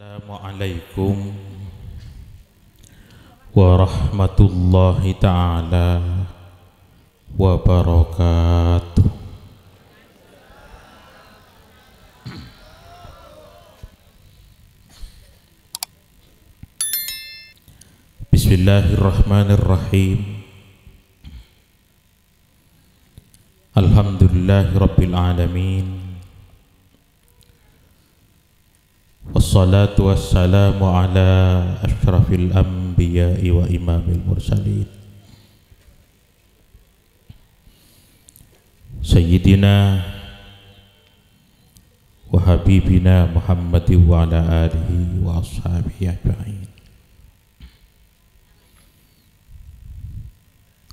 Assalamualaikum warahmatullahi ta'ala wabarakatuh. Bismillahirrahmanirrahim. Alhamdulillahirabbil alamin. Wassalatu wassalamu ala asyrafil anbiya'i wa imamil mursalin Sayyidina wa habibina Muhammadin wa ala alihi wa ashabihi ajma'in.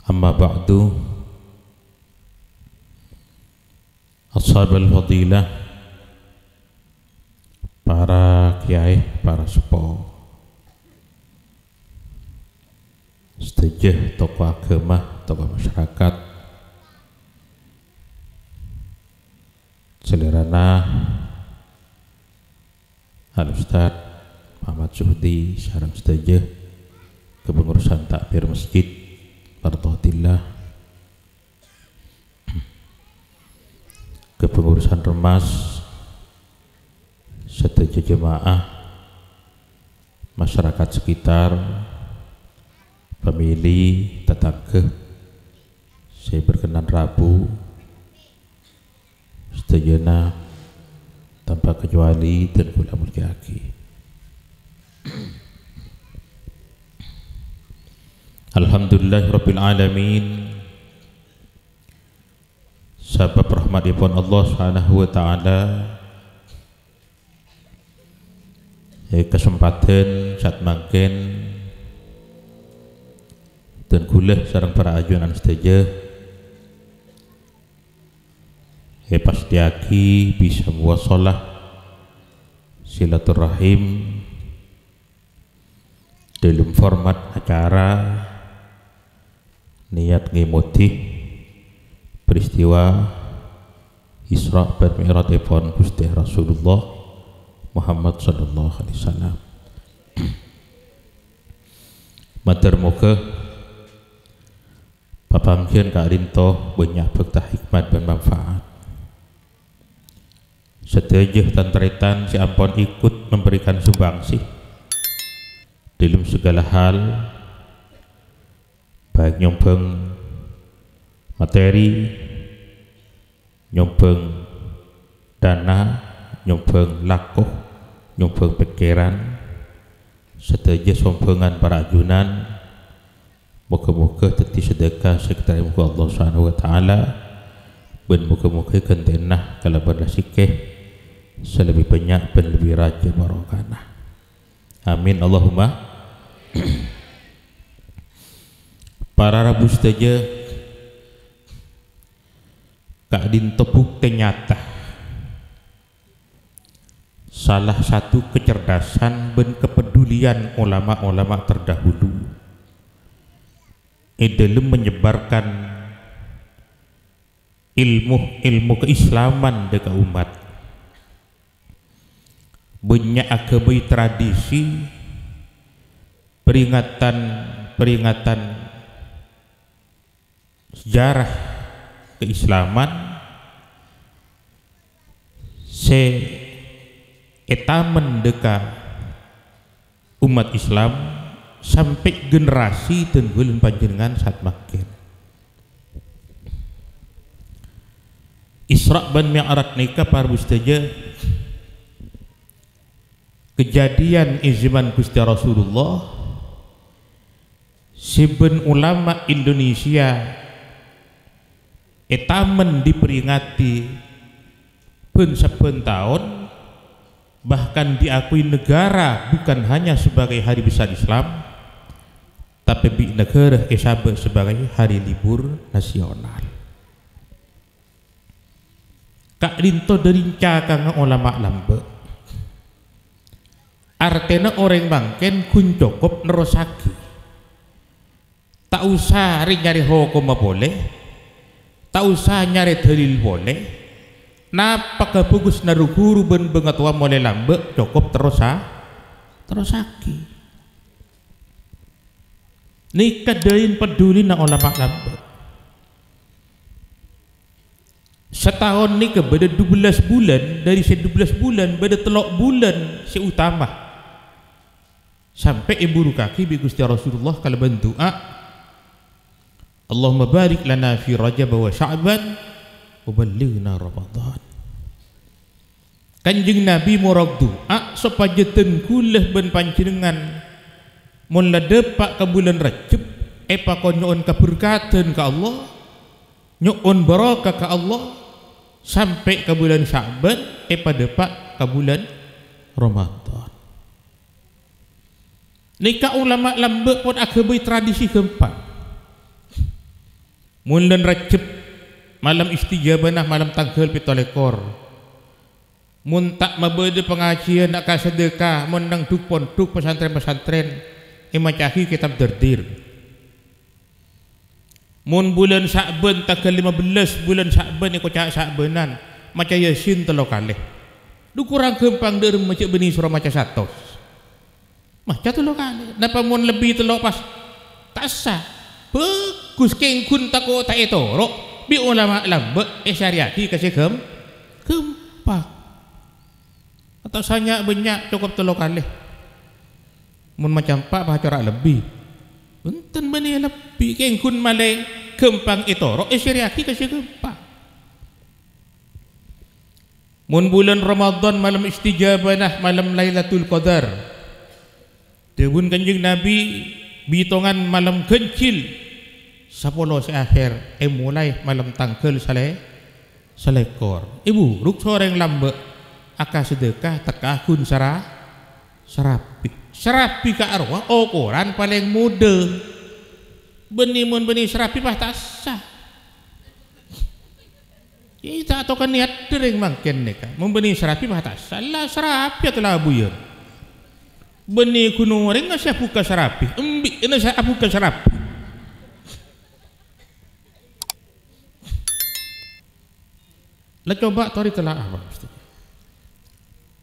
Amma ba'du. Ashabul fadilah, para kiai, para sepo, setijah tokoh agama, tokoh masyarakat, selerana Al-Ustaz Muhammad Zuhdi, sareng setijah kepengurusan takbir masjid Mardhatillah, kepengurusan remas, setuju jemaah, masyarakat sekitar, pemilih, tetangga. Saya berkenan Rabu setujuna tanpa kecuali dan kula mulyaki. Alhamdulillahirabbil alamin. Sabab rahmatipun Allah Subhanahu wa taala, kesempatan saat mangken dan guleh sareng para ajunan setuju pasti aki bisa muwasalah silaturahim dalam format acara niat ngemoti peristiwa Isra dan Mi'raj Gusti Rasulullah Muhammad sallallahu alaihi wasallam. Matur muga papangkeun ka rinto banyak bekta hikmat dan manfaat. Sedaya tentretan si ampun ikut memberikan sumbangsih dalam segala hal, baik nyombeng materi, nyombeng dana, nyombeng laku, nyombeng pikiran, sedaya sombongan para ajunan. Moga-moga teti sedekah sekitar muka Allah Subhanahu wa taala, ben moga-moga gentenah kalaban rasikeh selebih banyak ben lebih raja barokah. Amin Allahumma. Para Rabu sedaya kak din tepuk kenyata. Salah satu kecerdasan dan kepedulian ulama-ulama terdahulu dalam menyebarkan ilmu keislaman dekat umat. Banyak agama tradisi, peringatan sejarah keislaman eta mendeka umat Islam sampai generasi tenggulun panjenengan saat makin Isra dan Mi'raj nika para ustazah kejadian iziman Gusti Rasulullah. Seben ulama Indonesia eta men diperingati pun saben tahun, bahkan diakui negara bukan hanya sebagai hari besar Islam, tapi di negara Sabah sebagai hari libur nasional. Kak rinto derinca kang ulama lambe. Artena orang bangken kun cukup nerosaki. Tak usah nyari hukum boleh, tak usah nyari dalil boleh. Napa kepugus naru guru ben bengatwa mulai lambe cukup terus terusake nika dain peduli nang ulama lambat setahun nika pada 12 bulan dari 12 bulan pada telok bulan seutama sampai ibu rukaki bi Gusti Rasulullah kalau doa Allahumma barik lana fi Rajab wa Sya'ban wa ballighna Ramadan. Kanjeng Nabi murag doa sepajetan kulah ben panjenengan mun ledepak ke bulan Rajab epa ko nyuwun keberkatan ke Allah, nyuwun barakah ke Allah sampai ke bulan Sya'ban epa depak ke bulan Ramadan. Nika ulama lambe pun akhirnya tradisi keempat mun lan Rajab malam istijabanah malam tanggal 17 mun tak mabede pengajian nak sedekah mun nang duk pondok pesantren-pesantren imacahi kitab derdir mun bulan Sya'ban tanggal 15 bulan Sya'ban iko cak Sya'banan maca Yasin 3 kali du kurang gampang deur maca beni surah maca 100 maca 3 kali napa mun lebih 3 pas tak sah bagus kengkun tako tak etorok bi ulama lambek syariati kasih gempak atau sanya banyak cukup 3 kali mun macam pak bacara lebih enten bani lebih kengkun malai gampang etorok syariati kasih gampang mun bulan Ramadan malam istijabanah malam Lailatul Qadar dewun Kanjeng Nabi bitongan malam kencil 10 akhir mulai malam tanggal selekor ibu ruk soreng lambek akah sedekah tekahun serapi ke arwah ukuran paling muda benimun beni serapi pas tak sah kita atau kan niat dering makin neka membeni serapi pas tak sah lah serapi atau lah buyur beni kunuring nggak saya buka serapi embi ini saya buka serapi lah coba tori telah apa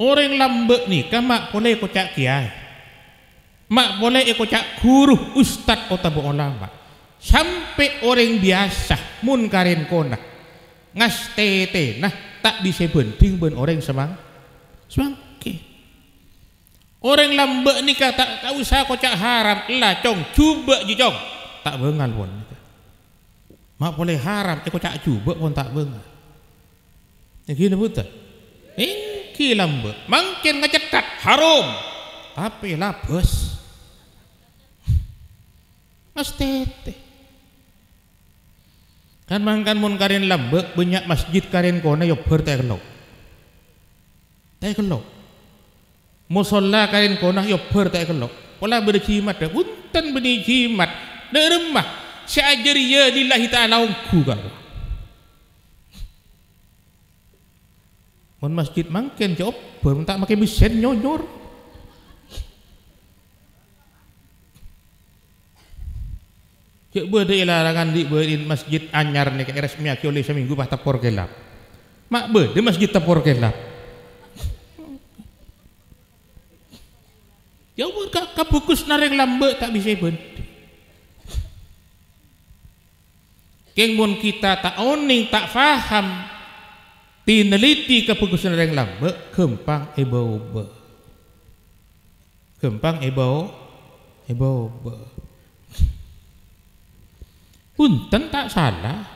orang lambek nikah mak boleh kocak kiai mak boleh kocak guru ustad otabu ulama sampai orang biasa mun karen konak ngas tete nah tak bisa penting ben orang semangke orang lambek nikah tak usah kocak haram lah cong cuba jijong tak bengal pun mak boleh haram kocak cuba pun tak bengal gini betul kilambe makin ngecekat harum tapi labes mastete kan mangkan mun karin lambek banyak masjid karin kona yo bertekno tekno musalla karin kona yo bertekno pola berjimat punten beni jimat deremah syajriya lillahi ta'ala ku kan masjid makin jauh baru tak makin bisen nyonyor cek berde larangan di berin masjid anyar nih kayak resmi aki oleh seminggu pas tapor gelap mak berde masjid tapor gelap jauh kabukus nareng lambe tak bisa berde kengmun kita tak oning tak faham tineliti kepukusan yang lambek gampang eba-oba punten tak salah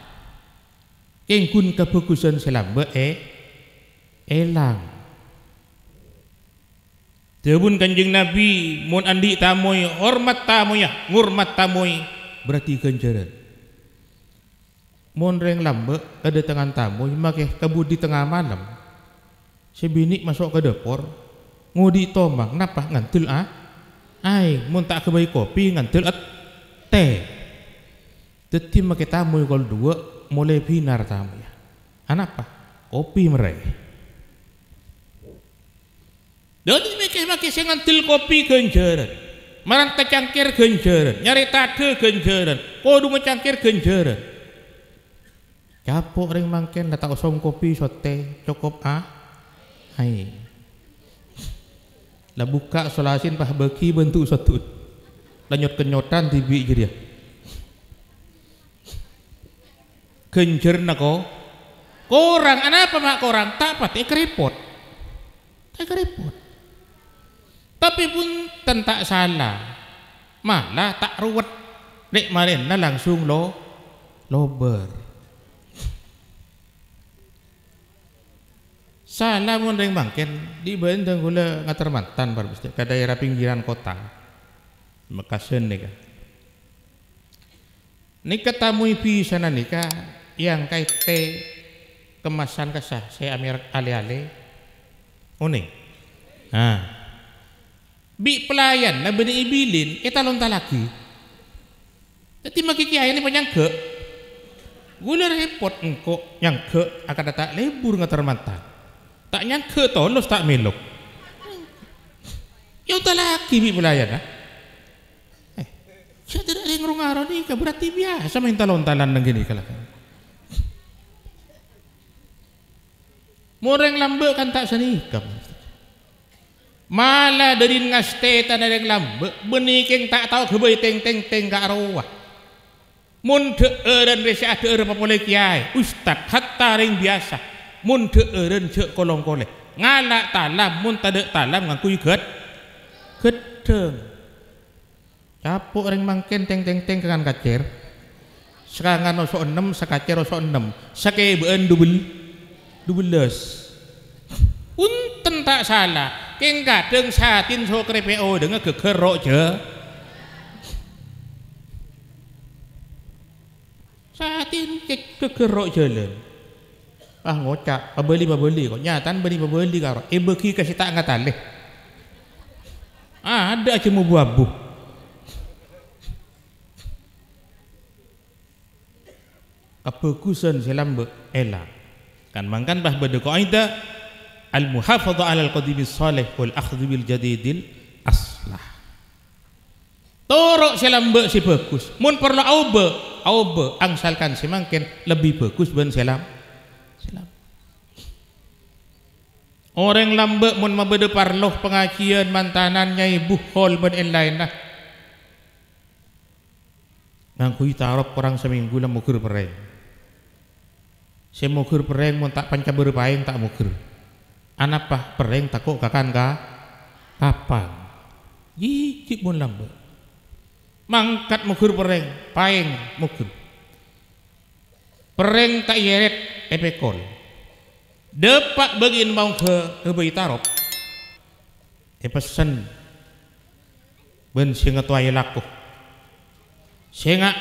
kengkun kepukusan selambek elang dewun Kanjeng Nabi mun andi tamoy hormat tamoy ngurmat tamoy berarti ganjaran monreng lambek ada tangan tamu make kebut di tengah malam si bini masuk ke dapur ngudi tomang napa ngantul ai mun tak kebai kopi ngantul teh deti make tamu kalau dua mulai binar tamu ya anapa kopi mereh jadi make sing ngantul kopi ganjaran marang cangkir ganjaran nyari tade ganjaran kudu ngecangkir ganjaran capok ring mangken dak usah kopi sote cukup hai Lah buka solasin pah beki bentuk satu. Lanyot kenyotan tibi je dia. Kenjer nako. Korang anapa mak korang tak pati keripot. Tak keripot. Tapi pun tentak salah. Malah tak ruwet. Nek marena langsung lo lober. Salah mun ring mangken di bandeng kula ngatermantan Pak ka daerah pinggiran kota. Mekasen nika. Nika tamu pisana nika yang kaite kemasan kesah saya amir ale-ale. Uning. Ah. Bi pelayan na beuni ibilin eta lonta laki. Dadi maki kiai ni penyangke. Gula repot engko nyangke akan datang libur ngatermantan. Tak nyangka tolos tak melok. Ya udah laki bi pelayan ah. Saya tidak ada ngrungaro nika berarti biasa main talon-talan nang gini kalah. Mureng lambe kan tak sanikam. Malah dari ngaste tan ada lambe beniking tak tahu kebeui teng-teng ka arwah. Mun de'e dan rese ade'e papole kiai, ustaz hatta ring biasa. Mun de'eureun je kolong koleh ngalak talam mun tade talam ngangku iget gedeng capuk ring mangken teng-teng kan kacer serangan osok 6 sakacer osok 6 sakebeun dubel 12 punten tak salah king kadeng satin so krepeo deunge gegerok je satin gegerok jalan. Ah ngocak, pabeli kok nyatan pabeli karo. Beki kasih tak angkat alih. Ah, ada aja mau buabu. Apegusan selambe elang. Kan mangkan bah bade qaida al muhafadha ala al qadim salih wal akhdh bil jadidil aslah. Torok selambe si bagus. Mun perlu aube angsalkan si mangken lebih bagus ben selam. Orang lambe mun mabede parloh pengajian mantanan Nyai Buhol ben enlainah. Ngangkui tarap kurang seminggu lah mukur pereng. Saya mukur pereng mun tak panca berpaing tak mukur. Anapa pereng takok kakan ka? Kapan? Jijik mun lambe. Mangkat mukur pereng, paing mukur. Pereng tak yeret epekol. Depak bagian mau ke bayi tarok pesen ben singa tuaya laku singa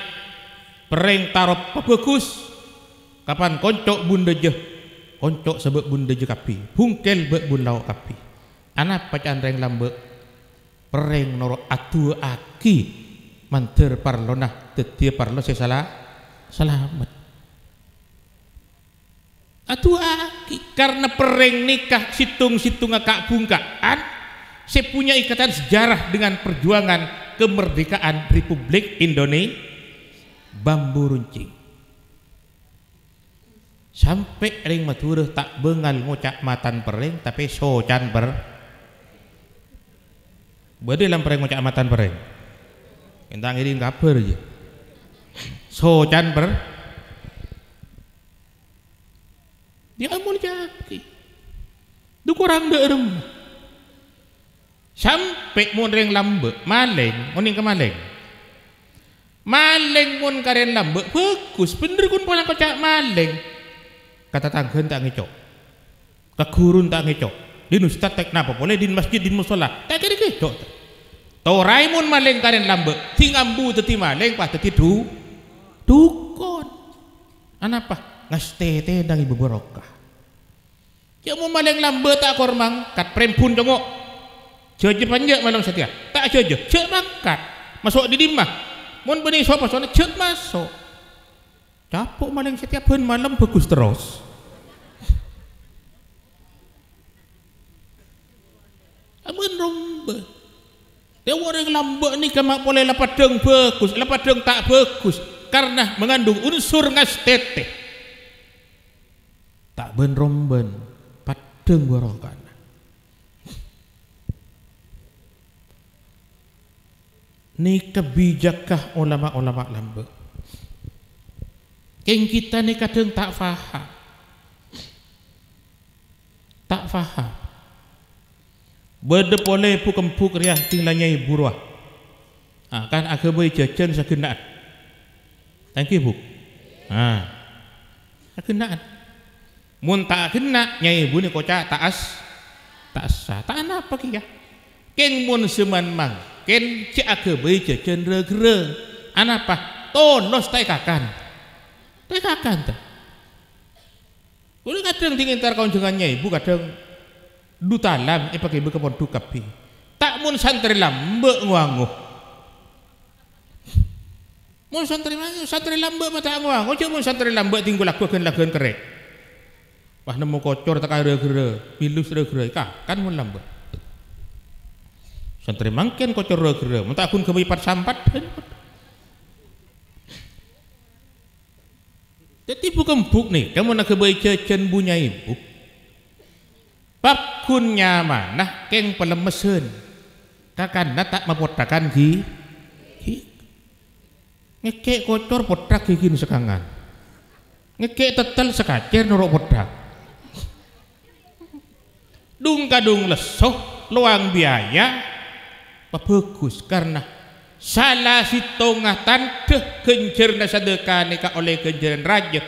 pereng tarok pebekus kapan koncok bunda je koncok sebab bunda je kapi hungkel bek bun lauk kapi anak pacan reng lambe pereng norok atua aki manter parlonah tetia parlo sesala selamat atuh aki karena pereng nikah situng-situng kak bungkaan saya punya ikatan sejarah dengan perjuangan kemerdekaan Republik Indonesia bambu runcing sampai ring matureh tak bengal ngocak matan pereng tapi socan ber badai lam pereng ngocak matan pereng entang ini kabar aja socan ber dia amun jaki du kurang deurem sampai mun reng lambe maleng muning ke maleng maleng mun karen lambe bagus bener kun pola kocak maleng kata tanggen tak ngecok kegurun tak ngecok din ustaz tak napa boleh din masjid din musala tak kira kecok torai mun maleng karen lambe sing ambu teti maleng pas teti dukun anapa ngastete nang ibu barokah. Ya mau maleng lambe tak kor mangkat prempun congok. Jeje panjang malang setia. Tak jeje, je mangkat. Masuk di dimah. Mun benih sapa sono je masuk. Capok maleng setia ben malam bagus terus. Amun rombe. Dia orang lambe ni kemak boleh lapadeng bagus, lapadeng tak bagus karena mengandung unsur ngastete. Tak ben romben padeng barokah. Nika bijakkah ulama-ulama lamba. Keng kita ni kadang tak faham. Tak faham. Berdepoleh pukempuk riah tinggalnya ibu ruah. Kan aku boleh jajan sekenaan. Thank you, Bu. Kenaan. Mun tak kena nyai ibu ni kocak taas. Tak sah. Tak apa kia. Keng mun seman mang. Ken cik aku beri jajan re-re anak apa? Tolos tak kakan tak boleh kadang tinggi ntar konjungannya ibu kadang dutalam pakai ibu kepon dukapi tak mun santri lambek nguanguh mun santri lambek mata nguanguh cik mun santri lambek tinggal lakukan kerek wah nemu kocor tak re-re pilus re-re kan mun lambek santri mangken kau coro-coro, minta akun kebipat sampat. Jadi bukan buk nih, kamu nak kebay jajan punya ibu. Pak kun nyaman, nah keng pelemesan. Takkan nak tak mempotakan ki, ngekek kocor potak kikin sekangan, ngekek tetel sekacer norok potak. Dung kadung lesoh, luang biaya. Bagus karena salah si tongah tante kenjerna sedekah nikah oleh kenjeran raja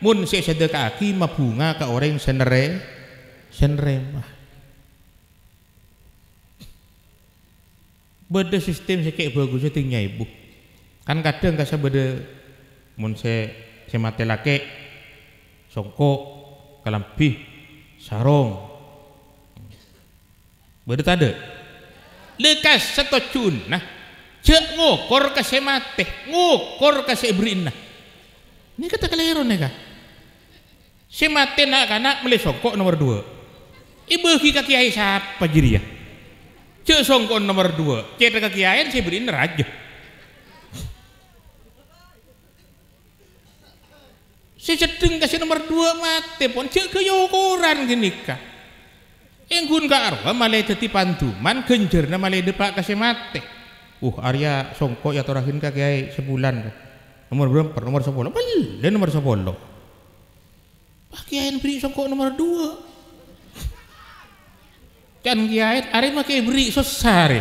mun si sedekah aki mabunga ke orang senremah beda sistem sekek bagusnya tingnya ibu kan kadang kasa beda mun si mati laki songkok kalampih sarong beda tade lekas satu cuna, cek ngokor kasih mati, ngokor kasih berina. Ini kata keliru nih kak. Si mati nak kanak beli songkok nomor 2. Ibu ki kakiai siapa jiri ya? Cek songkok nomor 2, cek kakiaian si berina raja. Si cedeng kasih nomor 2 mati pun cek keyokoran gini kak. Enggun gak arwah malai teti pantuman genjerna malai depak kasih mati Arya songkok ya torahin kakek sebulan nomor berapa? Nomor 10 dan nomor 10 pakaian beri songkok nomor 2 dan kiai hari pakai beri sesare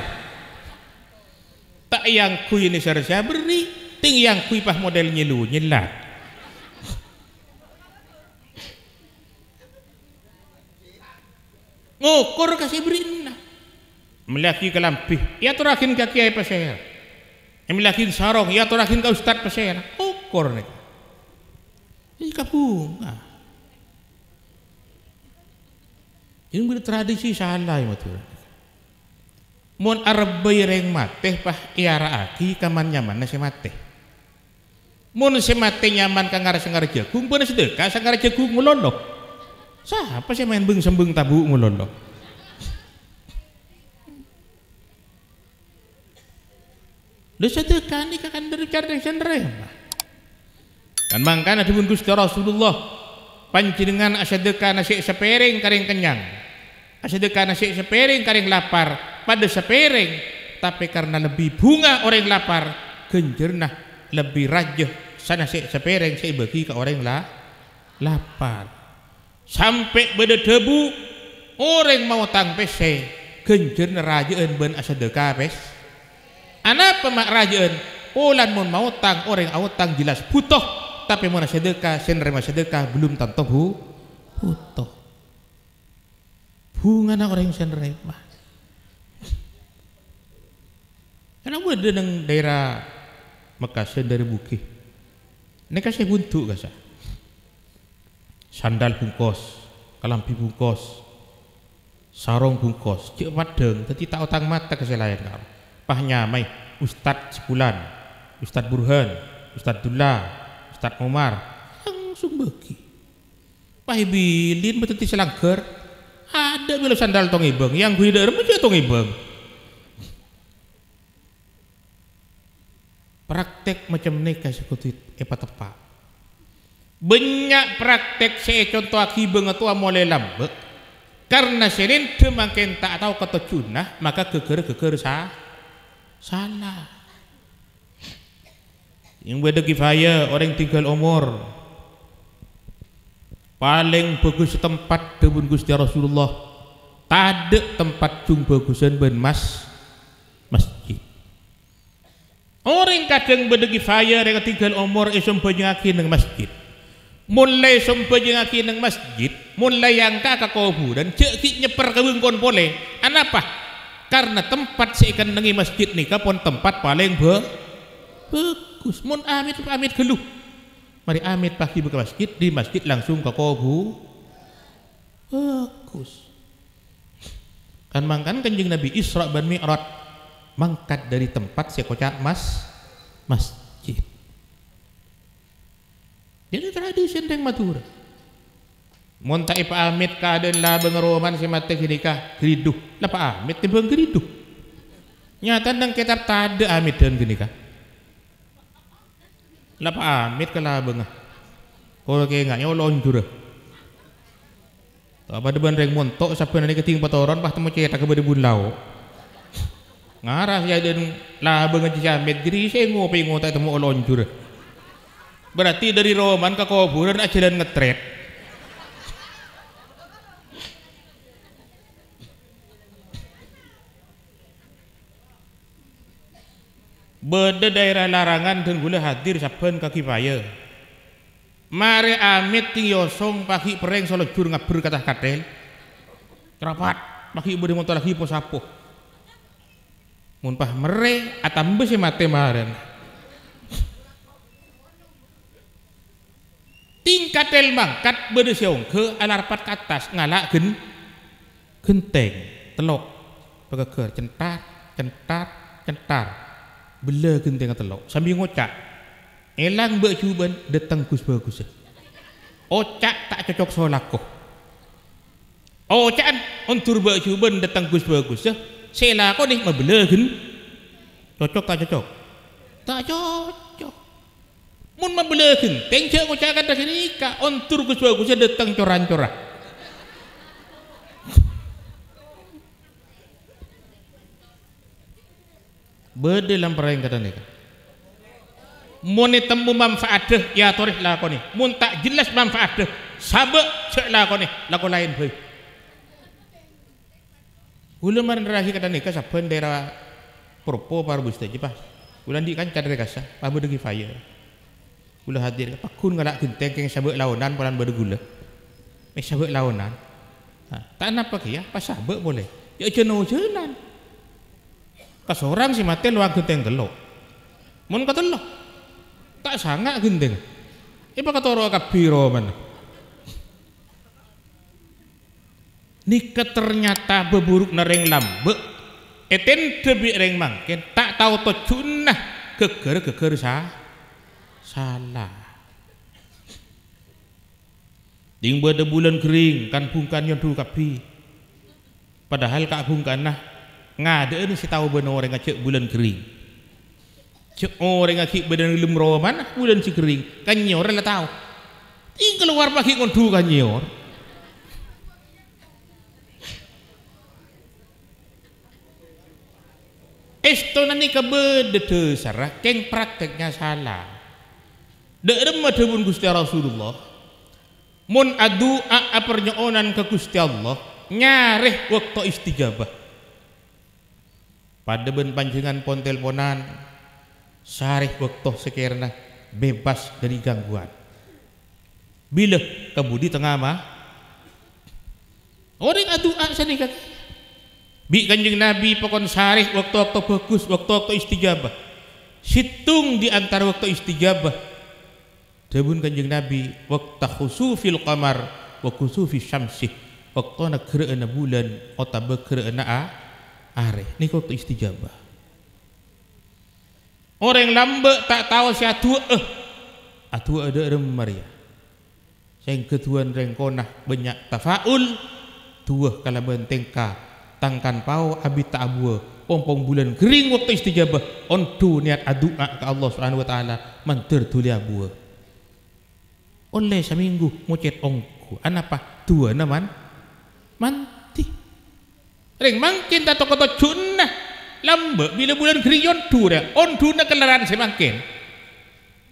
tak yang kui ini seharusnya beri ting yang kui pah model nyilu nyilat ngukur kasih berinna melaki kelampih ya turakin ke kiai pasir melaki sarong ya turakin ke ustad pasir ukur nih ini ke bunga ini bener tradisi salah ya mun arbai reng mateh pah iara aki kaman nyaman nasi mateh mun si mateh nyaman ke ngarah-ngarah jagung pun sedekah ngarah jagung melondok siapa sih main beng sembeng tabu ngulon dok? Lu sedekah ni kakan berbicara dengan senderema. Kan mangkana dibun Gusti Rasulullah panjenengan asedekah nasi sepiring karing kenyang. Asedekah nasi sepiring karing lapar pada sepiring tapi karena lebih bunga orang lapar genjernah lebih rajah sana nasi sepiring saya bagi ke orang lapar. Sampai beda debu orang mau tang pese genjer nerajaan ben asedekah pes anak pemak rajaan ulan mun mau tang orang autang jelas butuh tapi mun asedekah senrema sedekah belum tentu butuh bunga nak orang senrema karena gue ada nang daerah Makassar dari Bukit ini kasih buntu kasih sandal bungkos, kalambi bungkos, sarung bungkos, cek padeng, tadi tak utang mata ke selain kamu. Pah nyamai, Ustadz sebulan, Ustadz Burhan, Ustadz Dullah, Ustadz Omar, langsung bagi. Pah bilin betul ti selangker, ada bila sandal tong ibeng, yang gue derem aja tong ibeng. Praktek macam nikah sekutu tepat. Banyak praktek saya contoh aki bengetua mulai lambek karena sering makin tak tahu ketujuh maka geger-geger salah yang beda kifaya orang tinggal umur paling bagus tempat kebun Gusti Rasulullah tade tempat cung bagusan ben mas masjid orang kadang beda kifaya orang tinggal umur isom banyaki nang masjid mulai sempajengaki nang masjid mulai yang kakak kuburan cekik nyeper kebun kon boleh anapa karena tempat seikan nengi masjid nikah pun tempat paling bagus mun amit amit geluh mari amit pagi buka masjid di masjid langsung ke kobu bagus kan mangkan kanjeng Nabi Isra dan Mi'raj mangkat dari tempat sekocak masjid jadi tradisi yang matur monta ipa amit keadaan lah bengeroman si mati genikah geriduh lapa amit timbang geriduh nyata nang kitab tade amit dan genikah lapa amit ke lah bengah kalau kayak nganya lonjur apa depan reng montok sampai nanti keting patoran pas temu cetak ke bedebun lau ngarah ya dan lah bengah amit geri saya ngopi ngotak temu lonjur berarti dari roman ke kuburan aja dan ngetret beda daerah larangan dan gula hadir saben kaki paya mari amit ting yosong pagi pereng solo jur ngabur kata katel kerapat pagi beri motor lagi posapo munpah mere atambes si mate maren tingkat tel mangkat beda siong ke alarpat ke atas ngalak genteng telok pegeger centar centar centar bela genteng telok sambil ngocak elang mbak cuban datang gus bagus ocak tak cocok solakoh ocakan ontur mbak cuban datang gus bagus selakoh nih mabela gen cocok tak cocok tak cocok mun mabela genteng cek ngocak kata sini kak ontur gus bagus datang coran-coran beda dalam perayaan kata mereka muni temu manfaatnya ya torih lakoni mun tak jelas manfaatnya sabak cek lakoni laku lain baik ulama nerahi kata mereka saban daerah propo para bustaji pas ulan di kan cadre kasa pamu degi fire ulah hadir pakun ngalak genteng keng sabak launan palan bergula mes sabak launan tak napa ya pas sabak boleh ya jenuh-jenan pas orang si mati luang genteng telok mun katelok tak sangat genteng iba katoro kabiro mana nika ternyata beburuk nereng lambe eten debi reng mangken tak tahu tocunah geger-geger salah ding bade bulan kering kan bungkan yang dulu kabi padahal kak bungkanah ngade ini si tahu benar orang ngecek bulan kering cek orang ngecek badan lem roman bulan si kering kan nyor lah tahu ini keluar pagi ngondu kan nyor istana ini kebeda sarah keng prakteknya salah daerah madhabun Gusti Rasulullah mun adua apernyonan ke Gusti Allah nyareh waktu istijabah pada ben panjenengan pon teleponan sarih waktu sekiranya bebas dari gangguan bila kebudi tengah mah orang adua sanikat bi kanjeng Nabi pokon sarih waktu-waktu bagus waktu-waktu istijabah situng di antara waktu istijabah debun kanjeng Nabi waktu khusufil qamar wa khusufi syamsi waktu negara bulan otabak kerana are ini kok istijabah orang lambe tak tahu si atua ada remaria yang ketuan rengkonah banyak tafaul tuah kalau bentengka tangkan pau abit ta'abwa pompong bulan kering waktu istijabah ontu niat adua ke Allah subhanahu wa ta'ala mantir tuli abwa oleh seminggu ngucet ongku anapa tua naman manti ring mangkin tak toko tojuna lambe bila bulan kering ondu na kelaran semangkin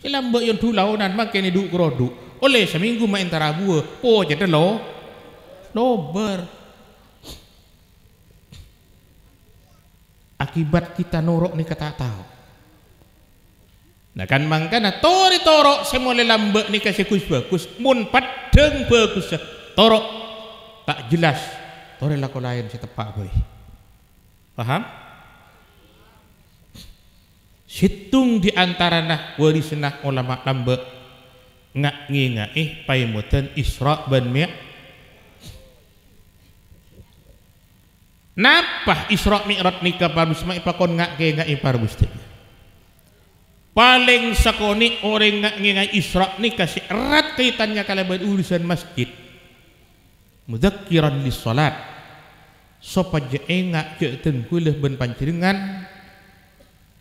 Kila mbak yon tulaunan makin hidup keroduk. Oleh seminggu main tarabua. Po jadi lo. Lober. Akibat kita norok nih kata tahu. Nah kan mangkana tori torok semua lambek nih kasih kus bagus. Mun padeng bagus. Torok tak jelas. Tori laku lain si tepak boy. Paham? Situng diantara nah warisenah ulama lambek ngak ngingak paimutan Isra ban Mi'raj. Napa Isra Mi'raj nikah parus ma ipakon ngak ngingak parus tiga. Paling sakoni orang ngak ngingak Isra nikah si erat kaitannya kalaban urusan masjid. Mudzakiran lis salat. Sopaja engak keuten kuleh ben panjenengan.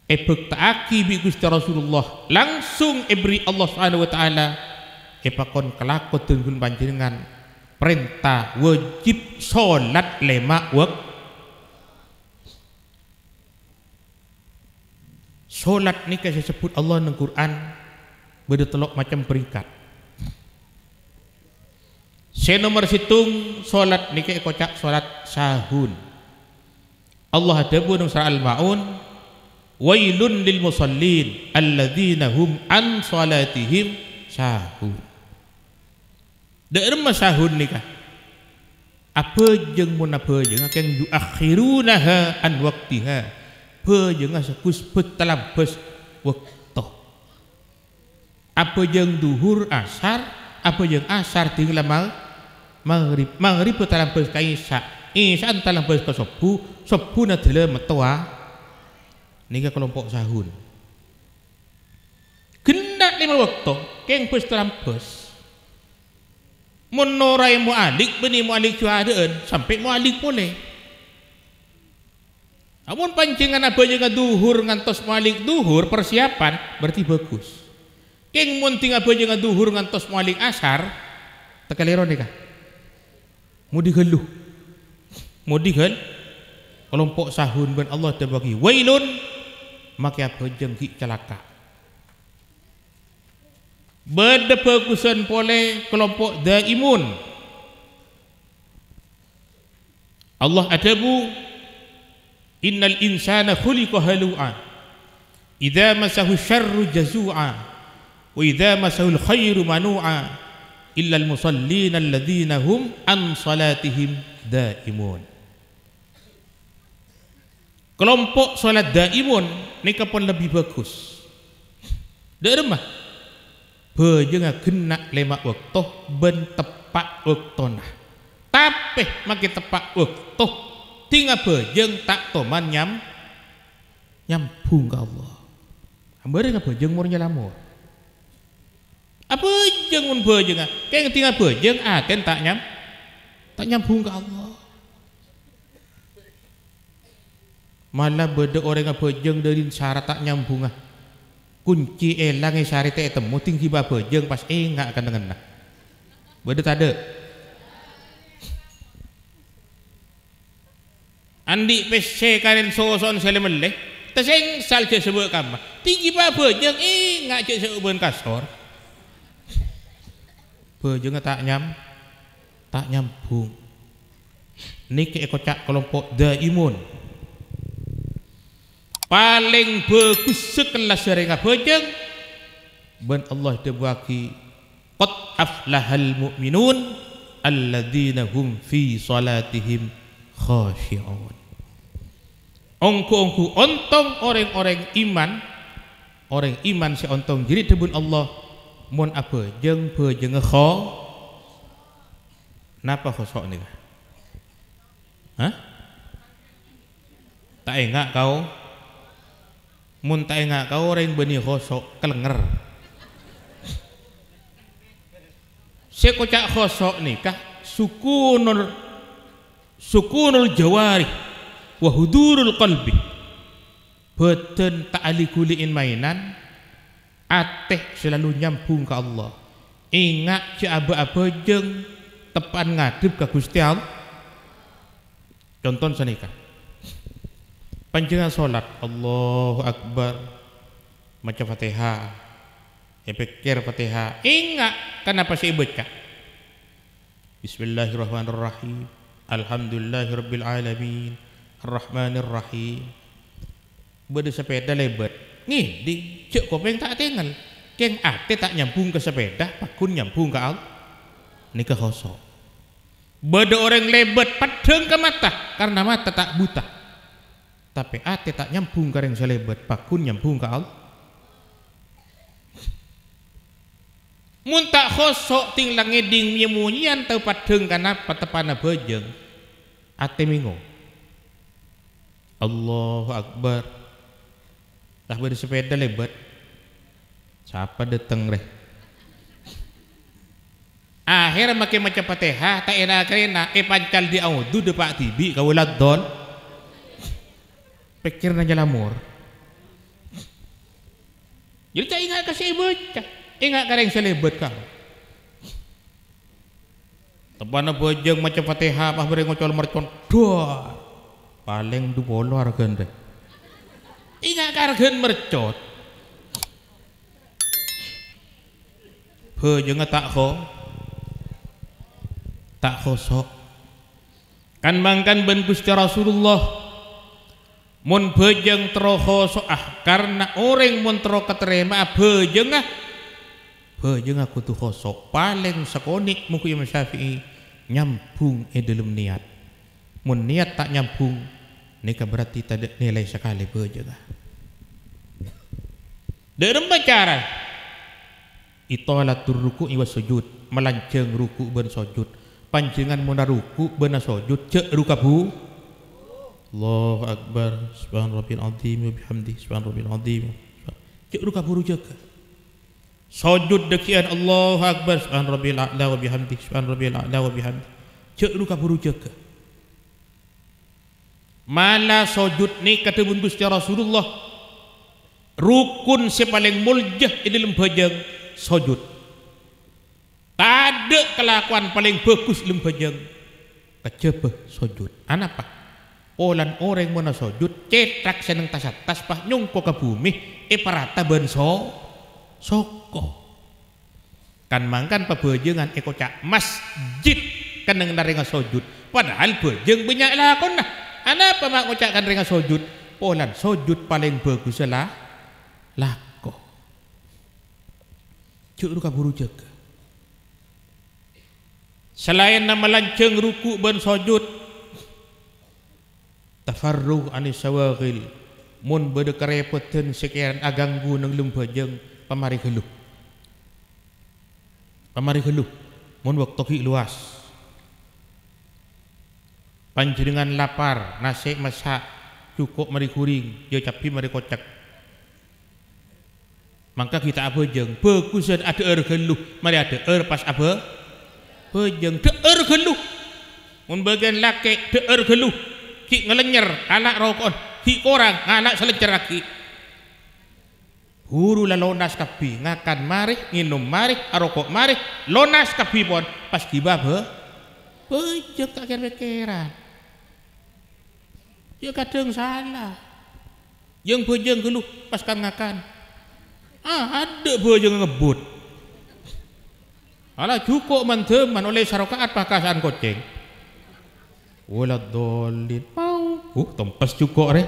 Epek ta'aki bi Gusti Rasulullah langsung ibri Allah Subhanahu wa taala epakon kelakot tungkul panjenengan perintah wajib salat lima waktu. Salat nika disebut Allah nang Quran beda telok macam peringkat. Se nomor situng salat nika kocak salat sahun. Allah debu nang surah Al-Maun wailun lil musallin alladzina hum an salatihim sahun. Derma sahun nikah. Apa jeung mun apa jeung kan yuakhirunaha an waqtiha. Pe jeung sakus petalabes waktu. Apa jeung duhur asar, apa jeung asar tinggal maghrib. Maghrib petalabes ka isya. Isya talabes ka subuh, subuhna tele metoa. Nika kelompok sahun gendak lima waktu keng pus terampes monorai mu'alik beni mu'alik cuadaan sampai mu'alik boleh namun pancingan apa juga duhur ngantos mu'alik duhur persiapan berarti bagus keng munting apa juga duhur ngantos mu'alik asar tekaliron nika mau digeluh mau digel kelompok sahun ben Allah terbagi wailun maka apa jengki celaka berdepakusan pole kelompok daimun Allah adabu innal insana khuliqa halu'an idza masahu syarru jazu'a wa idza masahu khairu manu'a illa al musallin alladhina hum an salatihim daimun. Kelompok salat daimun nika pun lebih bagus. Dak remah. Beje ngagenak lemak waktu ben tepak waktuna. Tapi makin tepak waktu tinggal bejeng tak toman nyambung ke Allah. Ambare ka bejeng murnya lamur. Apa jeng mun bejeng keng tinggal bejeng aten tak nyambung ke Allah. Malah beda orang yang bejeng dari syarat tak nyambung kunci elang yang syarat tak temu tinggi bejeng pas enggak akan kena beda tak ada andi pesce karen soson selemeleh tersengsal je sebuah kamar tinggi bejeng enggak je sebuah kasor bejeng tak nyambung ni keekocak kelompok daimun paling bagus sekelas dari ngabojeng ben Allah dewaki qad aflahal mu'minun alladzina hum fi salatihim khashi'un ongku-ongku ontong orang iman si ontong jadi debun Allah mun abojeng bojeng kho napa khosok nih hah tak enggak kau munta enggak kau orang beni khosok kelenger sekocak khosok nikah sukunul jawari wa hudurul qalbi beten ta'ali kuliin mainan ateh selalu nyambung ke Allah ingat si aba-aba jeng tepan ngadib ke Gusti Allah contoh senikah panjenengan salat Allahu Akbar maca Fatihah Dipikir Fatihah. Ingat kenapa saya baca. Bismillahirrahmanirrahim. Alhamdulillahirabbil alamin. Arrahmanirrahim. Bade sepeda lebat. Nih di cek kopeng tak tinggal. Keng ate tak nyambung ke sepeda, pakun nyambung ke Allah. Nikah kosong. Bade orang lebat padeng ke mata karena mata tak buta. Tapi ate tak nyambung kareng selebat, pakun nyambung ke Allah. Mun tak khosok ting langeding nyemunyian teu padeng kana patepana bejeng. Ate mingo. Allahu akbar. Lah bade sepeda lebat. Siapa dateng reh? Akhir make maca Fatihah tak enak-enak pancal diaudu de Pak Tibi kawulat don. Pikirna nyelamur. Jadi tak ingat kasih bocah. Ingat kareng selebet kang. Tepana bojeng maca Fatihah pas bari ngocol mercon. Duh. Paling 20 hargen teh. Ingat kargen mercot. Bojeng tak khosok. Kan mangkan ben Gusti Rasulullah. Mun bojeng troho soah karena orang mun tro keterima bojeng ah. Bajeng aku tuh khosok paling sekonik muku Imam Syafi'i nyambung dalam niat. Mun niat tak nyambung, nikah berarti tak ada nilai sekali bajeng. Dalam cara itolatur ruku iwas sujud, melanceng ruku ben sujud, panjengan muna ruku ben sujud cek rukabu. Allahu akbar, subhanarabbil azim wa bihamdihi, subhanarabbil azim. Cek rukabu rujaga. Sujud dekian Allahu akbar subhanarabbil a'la wa bihamdi subhanarabbil a'la wa bihamdi. Cek lu kaburu jaga. Mala sujud ni kata bun Gusti Rasulullah. Rukun si paling muljah di dalam bajang sujud. Tak ada kelakuan paling bagus dalam bajang kejebah sujud. Anapa? Olan orang mana sujud cetak seneng tas pas nyungko ke bumi parata ben Soko kan mangkan pebejengan eko cak masjid kaneng naringa sujud padahal bejeng banyak lakon nah ana pemak ngucapkan ringa sujud polan sujud paling bagus lah lako cuk ruka buru jaga selain nama lanceng ruku ben sujud tafarruh anis sawagil mun bede kerepoten sekian aganggu nang lumbajeng pamari geluh mun waktu luas panjenengan lapar nasi masak cukup mari kuring dia capi mari kocak maka kita abejeng bagusan ada geluh mari ada pas abe bejeng deur geluh mun bagian laki deur geluh ki ngelenyer anak rokon ki korang anak selencer laki guru la lonas kapi ngakan marih nginum marih arokok marih lonas kapi pon pas tiba bejeng tak kira-kira dia kadang salah yang bejeng geluh pas kan ngakan ada bejeng ngebut ala cukup menteman oleh sarokaat pakasaan koceng wala dolin mau tempes cukup reh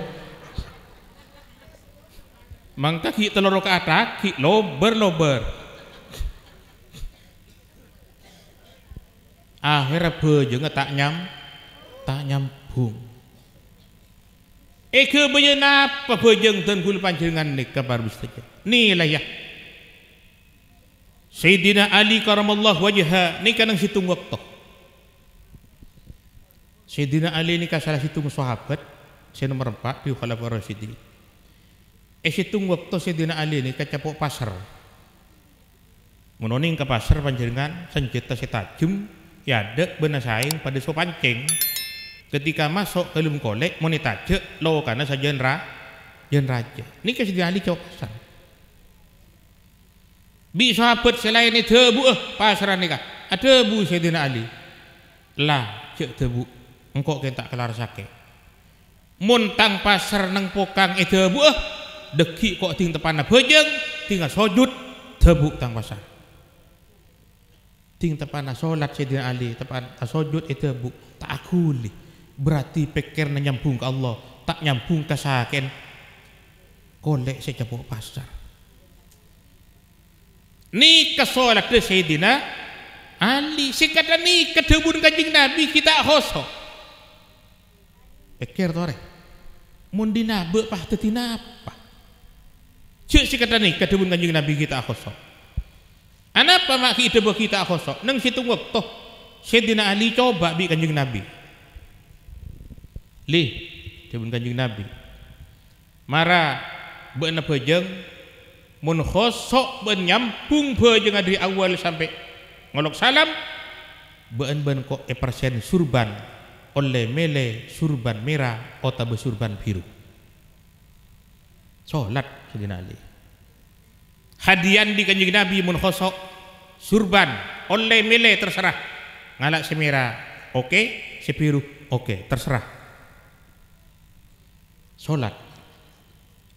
mangka ki telur ke atas ki lober akhirnya bejeng tak nyambung eke bejeng apa bejeng dan gul panjenengan nek kabar mustaqim nilai ya Sayyidina Ali karamallahu wajha nika nang situng waktu Sayyidina Ali nika salah situng sahabat saya nomor 4 di Khulafaur Rasyidin situng waktu Sayyidina Ali ini kecapok pasar menoning ke pasar panjenengan senjata setajam yadak bena saing pada so pancing ketika masuk ke lum kolek monitajek lo karena sajian raja ini ke Sayyidina Ali cok pasar bi sahabat selain ini debu pasaran ini kak ada bu Sayyidina Ali lah cek debu engkau kita kelar sakit muntang pasar neng pokang itu debu deki kok ting tepana bejeng tinggal sujud tebuk tangwasa. Ting tepana solat Sayyidina Ali, tepana sujud itu tebuk tak akuli. Berarti pikirnya nyambung ke Allah, tak nyambung ke saken. Kolek saya cepuk pasar. Ni kesolat ke Sayyidina Ali singkatlah ni kedebun Kanjeng Nabi kita khoso. Pikir tore. Mun dinabe pah teu tinapa. Cuk singkatlah ni kedebun Kanjeng Nabi kita khoso. Anapa mak hidup kita khoso? Nang situ waktu Sayyidina Ali coba bi Kanjeng Nabi. Li kedebun Kanjeng Nabi. Mara beuna beujeng mun khoso beun nyampung beujeng dari awal sampai ngolok salam beun kok persen surban oleh mele surban merah atau besurban biru. Salat Sayyidina Ali. Hadian di Kanjeng Nabi mun khosok surban oleh mele terserah. Ngalak si merah oke, si biru oke, terserah. Salat.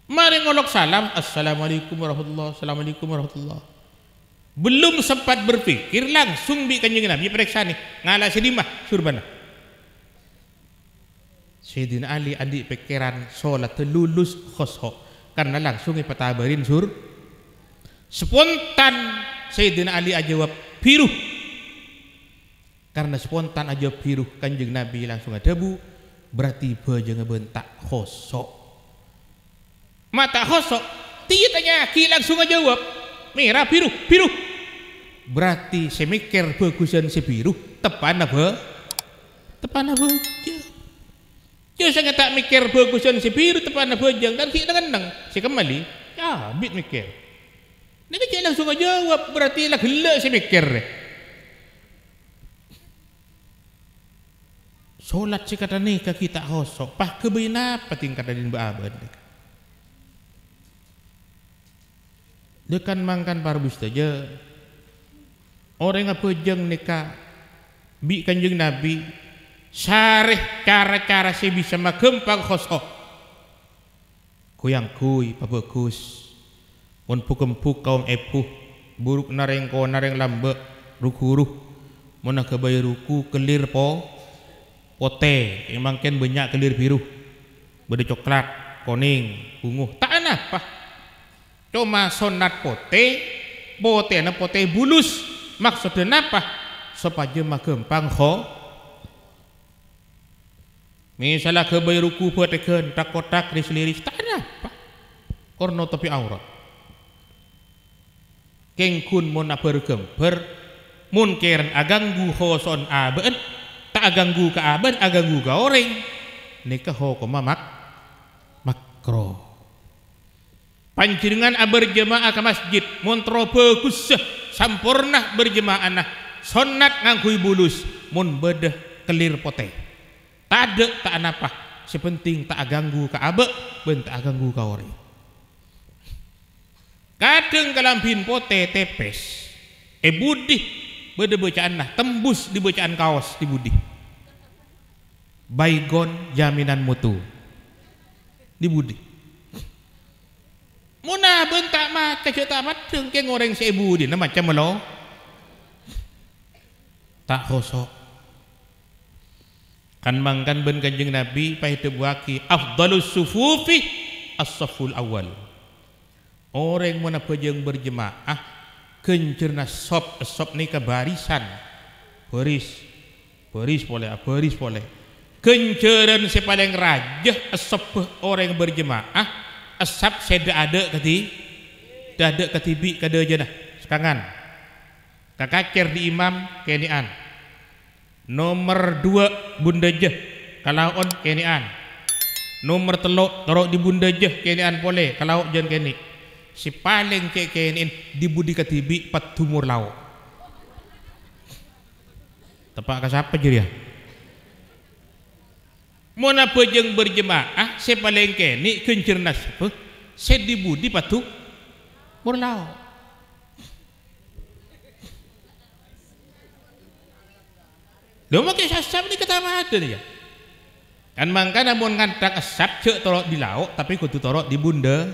Mari ngolok salam, assalamualaikum warahmatullahi, assalamualaikum warahmatullahi. Belum sempat berpikir langsung bi Kanjeng Nabi periksa nih ngalah sedimah surbana. Sayyidina Ali andi pikiran salat lulus khosho karena langsung dipetabarin sur. Spontan Sayyidina Ali ajawab biru. Karena spontan ajawab biru Kanjeng Nabi langsung adebu berarti beujang bentak khosho. Mata khosho tidak tanya ki langsung ngajawab merah biru biru. Berarti saya mikir bagusan si biru tepan apa? Tepan apa? Jauh saya tak mikir bagusan si biru tepan apa jang dan kita kenang saya kembali ya bit mikir ini saya langsung jawab berarti lah gelak saya mikir solat saya kata ni ke kita khosok pah kebina apa tingkat dari abad dekan mangkan parbusta je. Orang yang beujeng nikah bi Kanjeng Nabi sareh cara-cara si bisa magempang khosok kuyang kuy pabagus mun pukempuk kaum epuh buruk nareng ko nareng lambe rukuruh mun kabay ruku kelir po pote emang ken banyak kelir biru beda coklat kuning ungu tak apa cuma sonat pote pote na pote bulus. Maksudnya apa? Supaya magempang ho. Misalnya kebay ruku buatkan tak-kotak risliris tak ada apa. Korno tapi aurat. Kengkun mun bergember mungkin aganggu ho son aben tak aganggu ke aben aganggu ke orang. Nikah ho koma makro. Panjenengan berjemaah ke masjid montro bagus. Sampurna berjemaah sonat ngangkui bulus mun bedah kelir pote tade tak anapa sepenting tak ganggu ka abe ben tak ganggu ka ori kadeng kalambin pote tepes budih bedah bacaan tembus di bacaan kaos di budih baygon jaminan mutu di budih muna bentak mah kecita mateng ke ngoreng si ibu dia macam melo tak khosok kan mangkan ben Kanjeng Nabi pahitu buaki afdalus sufufi as-saful awal orang muna pejeng berjemaah kencerna sop sop ni ke barisan baris boleh kenceran si paling rajah sop orang berjemaah asap saya ada ketibi kada aja dah sekangan kakacer di imam kenian nomor 2 bunda je kalau on kenian nomor telok taruh di bunda je kenian boleh kalau jen keni si paling kenian di budi ketibi pat tumur lauk tepak kasapa je dia mona pejeng berjemaah saya paling kene kencerna sapa saya dibudi patu murlau lho make sasap ni kata maden ya kan mangkana mun ngantak asap ceuk torok di lauk tapi kudu torok di bunda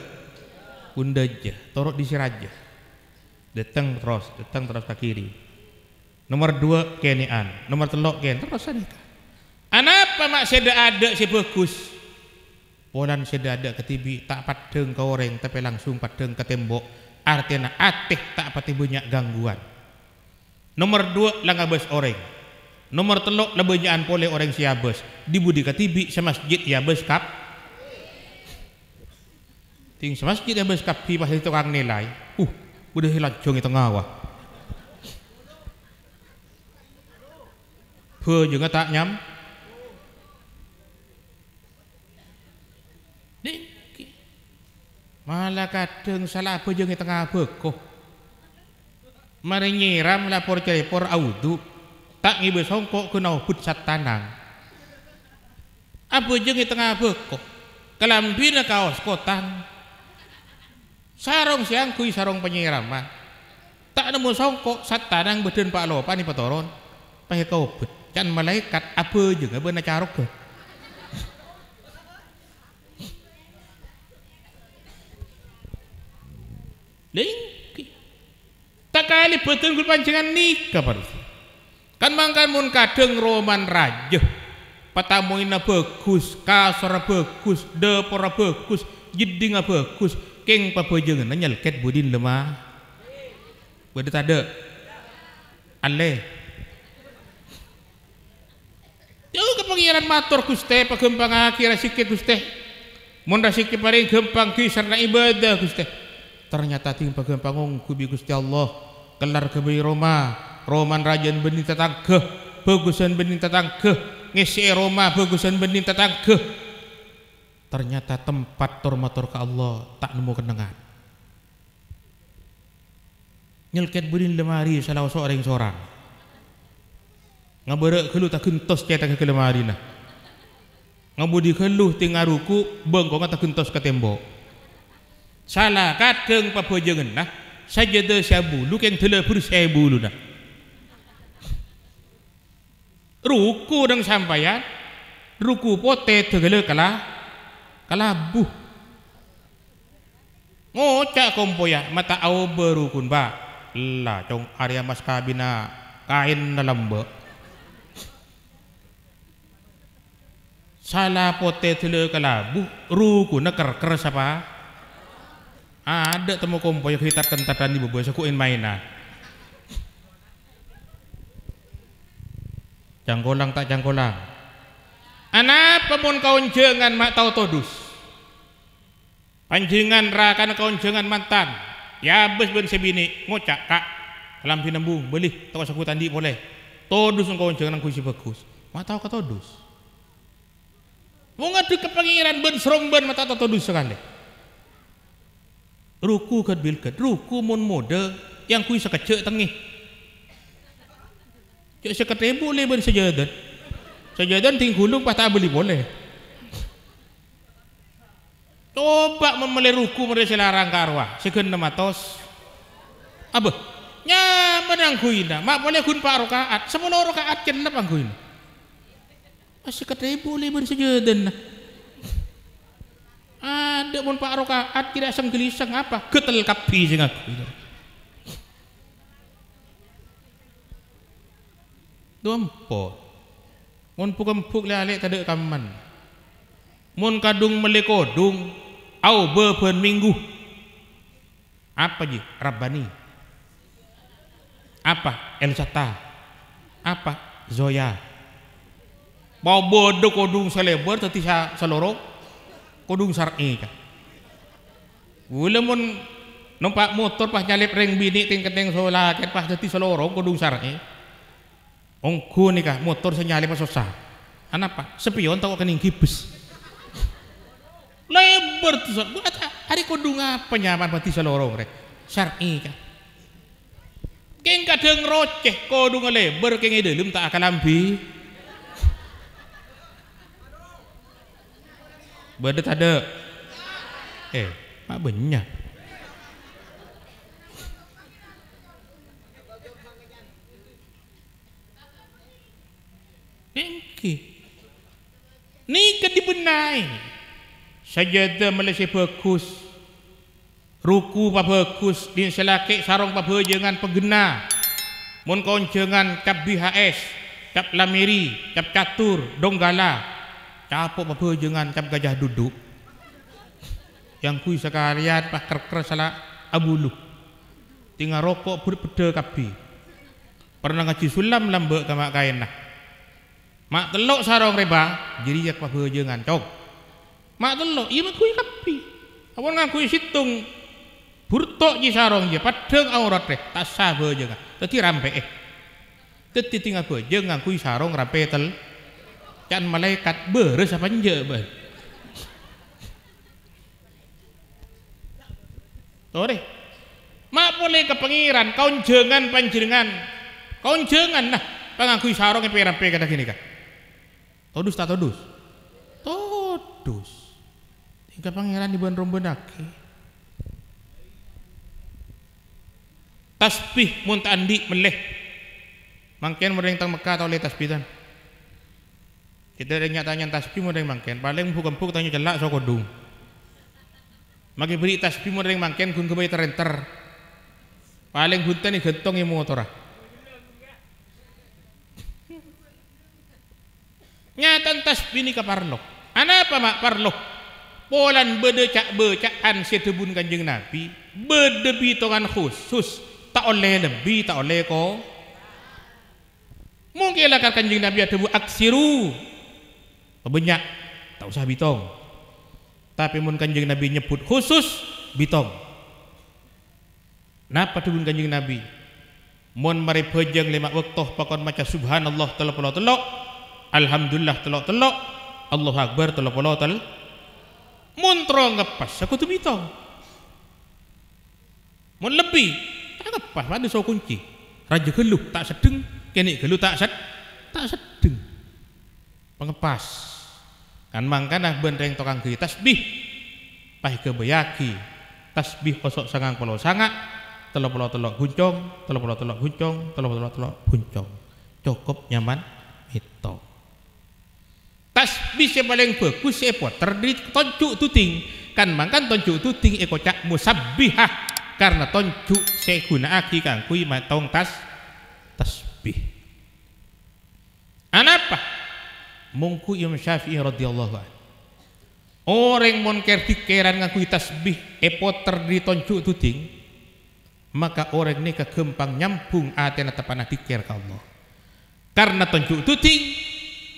je torok di siraja datang terus ke kiri. Nomor dua kenean, nomor telok ken terus ada. Anapa mak seda ada si bagus? Polan seda ada ketibi tak padeng ke orang tapi langsung padeng ke tembok. Artinya ateh tak pati banyak gangguan. Nomor dua langabes orang. Nomor telok lebanyaan pole orang siabes. Dibudi ketibi sama masjid ya bes kap. Ting sama masjid ya bes kap di pasti tukang nilai. Udah hilang jong tengah wah. Phe juga tak nyam. Nih, malah kadang salah apa jong tengah beko. Mari nyiram lapor cepor audu tak ngibes songkok kena pucat tanang. Apa jong tengah beko? Kelambina kaos kotan. Sarong siang kui sarong penyiraman tak nemu songkok sat tanang beden pak lopa ni patoron pakai kaubet can malaikat apa juga benar carok ke lingki tak kali betul gul panjangan ni kabar kan mangkan mun kadeng roman raja patamuina bagus kasor bagus depor bagus jedinga bagus keng papajengan nyelket budin lemah beda tade ale jauh ke pengiran matur guste pagempang akhirat sikit guste munda sikit paring gempang kisarna ibadah guste ternyata ting pagempang ngkubi gusti Allah kelar kebei Roma roman rajan bening tatangkeh bagusan bening tatangkeh ngisi Roma bagusan bening tatangkeh ternyata tempat tormator ke Allah tak nemu kenangan nyelket budin lemari salah seorang seorang ngabarek keluh tak gentos cetak ke lemari nah ngabudi keluh tingaruku bengkong tak gentos ke tembok salah kadeng papajengan nah sajadah syabulu yang telah bersyabulu nah ruku dan sampaian ruku potet tegele kalah kalabuh ngocak kompoya mata au berukun ba la cong area mas kabina kain dalam be salah pote tele kalabuh rukun kerker siapa ada temu kompoya kita kentatan di bebas akuin mainan jangkolang tak jangkolang anak pemun kaun jangan mak tau todus panjengan rakan kaun jangan mantan ya bes ben sebini ngocak kak dalam pinembung beli toko saku tandi boleh todus kaun jangan kuisi bagus mak tau ke todus mau ngadu ke pengiran ben serong ben mak tau todus sekali ruku kat bilket ruku mun mode yang kuisi sekecek tengih cek sekecek boleh ben sejadat sejadan tinggulung pas tak beli boleh coba memeliruku mereka larang karwah segen nematos apa nyaman angguina mak boleh gun pak rokaat 10 rokaat kenapa angguina masih ketemu boleh bersejadan ada pun pak rokaat tidak senggeliseng apa getel kapi sing angguina dompot mun pukempuk lelek tade kaman mun kadung melekodung au bepen minggu apa ji Rabbani apa El Shatta apa Zoya mau bodoh kodung selebar tadi salorok kodung sar'i ka wala mun numpak motor pas nyalip ring bini ting-keting solaket pas tadi salorok kodung sar'i ongku nikah motor senyali pas susah anapa sepion tau kening gibes lebar tuh buat hari kudunga penyaman pati selorong rek syar'i kan keng kadang roceh kudunga lebar keng idelim tak akan lambi badet ada mak benyak niki ni kedibenai sajadah Malaysia bagus ruku pabekus din selakik sarong pabejengan pegena mun koncengan cap BHS cap lamiri cap catur donggala capok pabejengan cap gajah duduk yang kui sekalian pak kerker salah abuluk tinggal rokok berdepeda kapi pernah ngaji sulam lambek kamak kain nah mak telok sarong reba jadi jak pabejengan cok mak telok iya mak kui kapi awal ngakui situng burtok ji sarong je padeng aurat deh tak sabar jangan tadi rampe tadi tinggal apa jangan kui sarong rampe tel kan malaikat beres apa nje bah toh deh mak boleh ke pengiran kau jangan nah pengakui sarong yang rampe kata gini kan todus tak todus tinggal pengiran di bulan rombenaki tasbih muntah andi meleh mangkian mereng tang Mekah atau oleh tasbihan kita ada nyatanya tasbih mereng mangkian paling bukan tanya celak so kodung maki beri tasbih mereng mangkian gun kembali terenter paling gunta nih gentong yang motorah nyatan tasbih ni ke parlok anak apa mak parlok polan bedecak becaan sedebun kanjeng Nabi bedebitongan khusus tak oleh lebih, tak oleh kau. Mungkin lah kanjeng Nabi ada bu aksiru, banyak, tak usah bitong. Tapi mun kanjeng Nabi nyebut khusus bitong. Napa tubun kanjeng Nabi? Mun mari bejeng lima waktu pakon maca subhanallah telok-telok, alhamdulillah telok-telok, Allahu akbar telok-telok. Mun terong ngepas aku tu bitong. Mun lebih pas pada so kunci raja geluh tak sedeng kene geluh tak sedeng pengepas kan mangkanah benreng tokang ge tasbih pai kebayaki tasbih kosok sangang polo sanga telok polo telok guncong cukup nyaman itu tasbih yang paling bagus epot terdiri tonjuk tuting kan mangkan tonjuk tuting ekocak musabbihah karena tonjuk saya guna aki kangkui matong tasbih anapa mungku Imam Syafi'i radhiyallahu anhu orang monker dikeran ngakui tasbih epoter di tonjuk tuting maka orang ini kegempang nyampung atena tepanah dikir ke Allah karena tonjuk tuting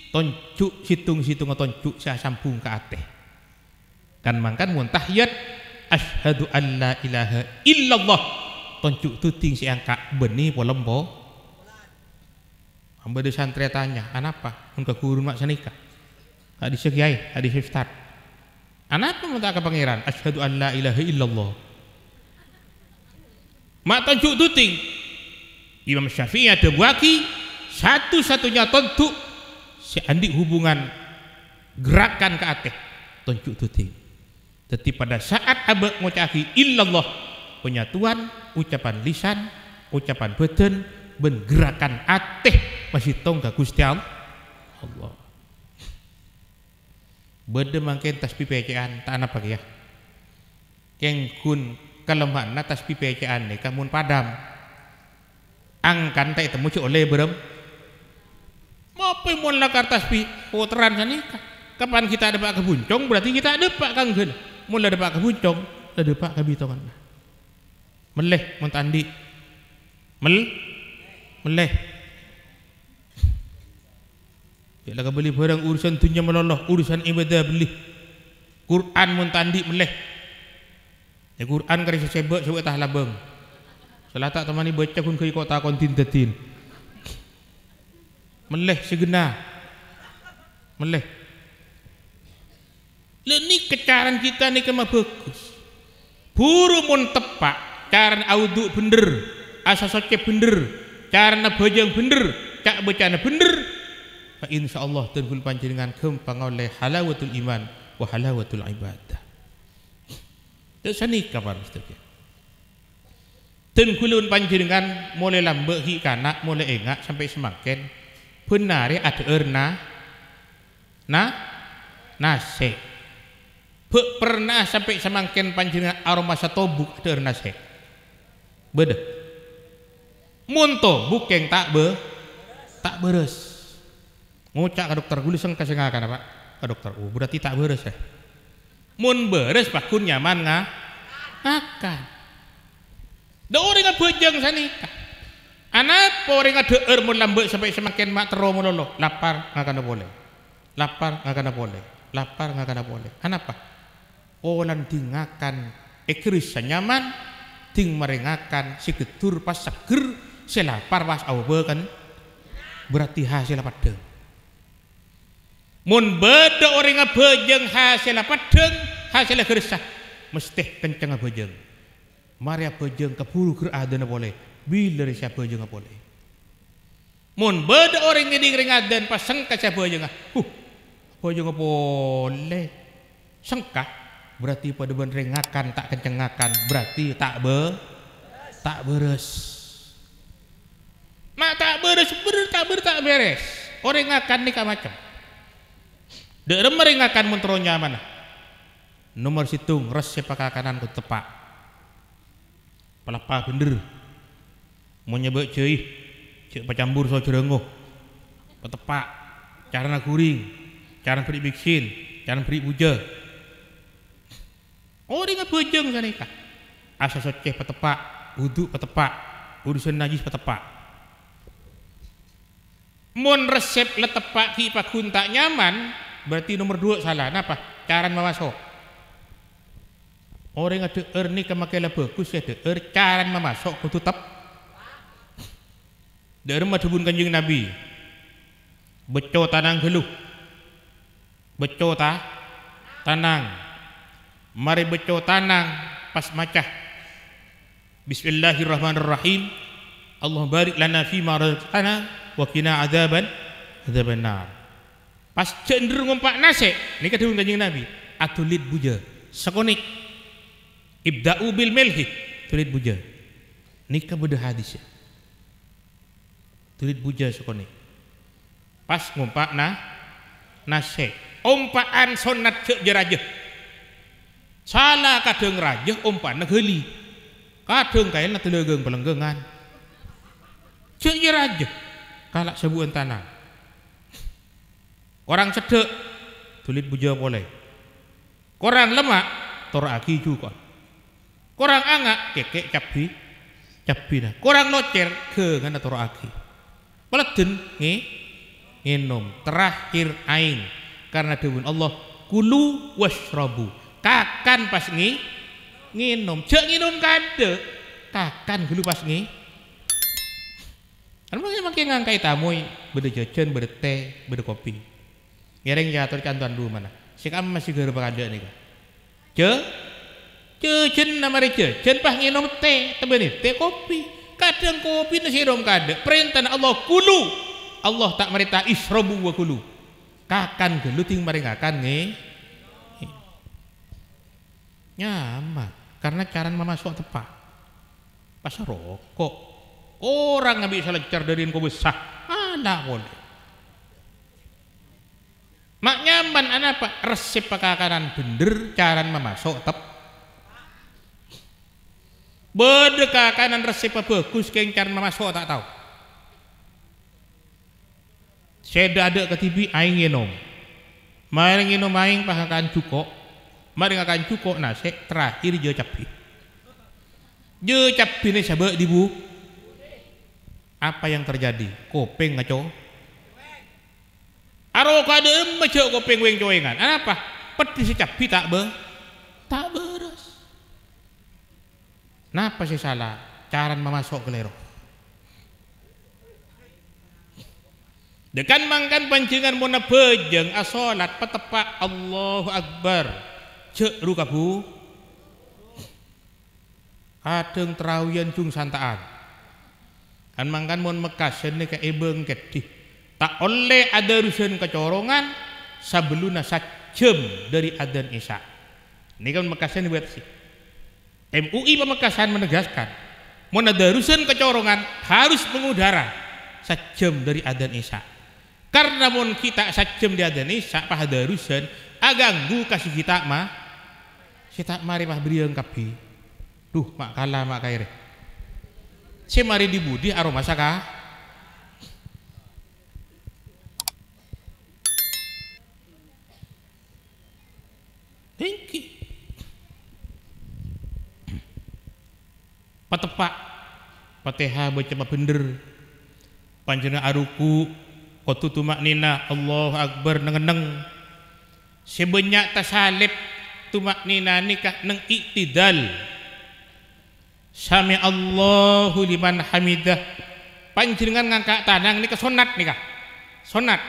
tonjuk situng-situng tonjuk saya sambung ke ateh kan mangkan muntahiyat asyhadu an la ilaha illallah tonjuk tuting si angka benih polembo hamba di santri tanya anapa untuk guru mak senika tak disekiai tak disiftar anapa minta ke pangeran asyhadu an la ilaha illallah mak tonjuk tuting Imam Syafi'i ada buaki satu-satunya tonjuk si andik hubungan gerakan ke ateh tonjuk tuting. Tetapi pada saat abak ngucapkan illallah penyatuan ucapan lisan ucapan beten benggerakan ateh masih tonggak Gusti Allah beda mangkin tasbih pecean tak apa ya kengkun kelemahan tasbih pecean nih kamun padam angkan tak temu oleh berem mau pimun lakar tasbih puteran sanika kapan kita ada pak kebuncong berarti kita ada pak kanggen mulai ada pak kebuncong, ada pak kebitongan meleh, mentandi meleh bila kebeli barang urusan dunia meloloh, urusan ibadah beli Quran mentandi meleh ya Quran kari sebab tah labang salah tak temani baca kun ke kota kontintetin meleh segena meleh ini kecaran kita ini kemah bagus buru mun tepak carana auduk bener asa socek bener carana bajang bener cak becana bener insya Allah tergul panjenengan gempang oleh halawatul iman wa halawatul ibadah tak sanika para ustaz tergulun panjenengan mulai lambek hi kanak mulai engak sampai semakin benarnya ada erna nah nasek Pek pernah sampai semangkin panjenengan aroma satobuk teu nase. Bedeh. Munto bukeng tak beres. Ngucak ka dokter guliseng kasengakan apa? Ka dokter. Oh, berarti tak beres ya. Mun beres pakun nyaman ngakan. Da urang beujeng sanikah. Anak orang deueur mun lambe sampai semangkin mak tero mun lolo. Lapar ngakana boleh. Lapar ngakana boleh. Lapar ngakana boleh. Kenapa? Olan dingakan ekris senyaman ting merengakan si getur pas seger selapar pas awe kan berarti hasil padeng mun beda orang ngabejeng hasil padeng hasil gersah mesti kenceng ngabejeng mari abejeng keburu ger aden boleh bila siap bejeng boleh mun beda orang ngiding ringaden pas sengka siap bejeng bejeng boleh sengka berarti pada benrengakan tak kencengakan berarti tak beres mak tak beres orang akan nikah macam dere meringakan mentronya mana nomor situng resep pakanan ku tepak pelapa bener mau nyebek cek pacambur so jerengoh petepak carana kuring carana peri biksin carana peri puja. Orang ngabejeng sanika. Asa soceh petepak, wudu petepak, urusan najis petepak. Mun resep letepak ki pakun tak nyaman, berarti nomor 2 salah. Napa? Caran mamaso. Orang ngadeur ni kemake lebekus ya deur caran mamaso kudu tep. Deur madhubun Kanjeng Nabi. Beco tanang geluh. Beco tanang. Mari beco tanang pas macah Bismillahirrahmanirrahim Allahumma barik lana fi ma razaqtana wa qina adzaban nar. Pas cenderung ngompak nase nika dewung Kanjeng Nabi atulit buja sekonik ibda'u bil milhi tulit buja nika beda hadis tulit buja sekonik pas ngompak nase ompaan sunat ke jeraja salah kadang raja umpan negeli kadang kaya na telegang pelenggengan ceknya raja kalak sebuah tanah orang cedek tulit buja boleh korang lemak toraki juga korang angak kekek capi nah korang locer ke ngana toraki peleden nginom terakhir aing karena dewun Allah kulu wasrabu kakan pas nginum cek nginum kade kakan dulu pas kan makin ngangkai tamu beda jajan, beda teh, beda kopi ngereng jatuh kantuan dulu mana si kamu masih gerbang ada nih jajan namanya jajan pas nginum teh tebenih teh kopi kadang kopi nasi rom kade perintah Allah kulu Allah tak merita isrobu wa kulu kakan dulu ting maringakan nyaman karena cara memasuk tepat pas rokok orang nggak bisa lecer dari yang kau besar anak boleh mak nyaman anak pak resep pakanan bener cara memasuk tep berdeka kanan resep bagus keng cara memasuk tak tahu seda ada ke TV aing nginom main nginom aing pakakan cukup mari akan cukup nasi terakhir je capi ini sabak dibu apa yang terjadi kopeng ngaco aroko ada emajok kopeng weng coengan apa pedis capi tak beres kenapa sih salah cara memasok kelero dekan mangkan pancingan muna bejeng asolat petepak Allahu Akbar cek ruka bu kadang terawian cung santaan kan mangkan mon mekasen ke ebeng kedih tak oleh ada rusun kecorongan sebelum sajam dari adzan isya ini kan mekasen buat sih MUI pemekasan menegaskan mon ada rusun kecorongan harus mengudara sajam dari adzan isya karena mon kita sajam di adzan isya pah ada rusun aganggu kasih kita mah Kita mari mah beri engkapi. Duh, mak kalah mak kaireh. Si mari dibudi aroma saka. Tingki. Patepak, pateha baca bener. Panjena aruku, kotu tumak nina, Allahu Akbar nengeneng. Sebanyak tasalib tumak nina nikah neng iktidal. Sami Allahu liman hamidah. Panjenengan ngangkat tanang nikah sonat nikah. Sonat.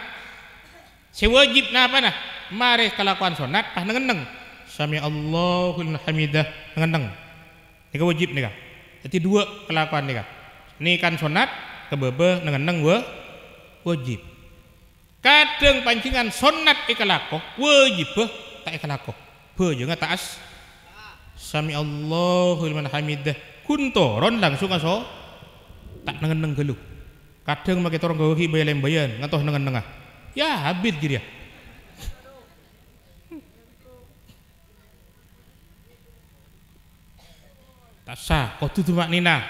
Sewajib na apa nah? Mare kelakuan sonat ah nengeneng. Sami Allahu liman hamidah nengeneng. Nikah wajib nikah. Jadi dua kelakuan nikah. Ini kan sunat kebebe nengeneng wajib. Kadang pancingan sunat ikalako wajib tak ikalako. Be juga tak as. Sami Allahu liman hamidah. Kuntoron langsung aso tak nengeneng geluh. Kadang makai torong gawehi bayan-bayan ngatoh nengenengah. Ya habit jadi ya. Tasa kotu tumak nina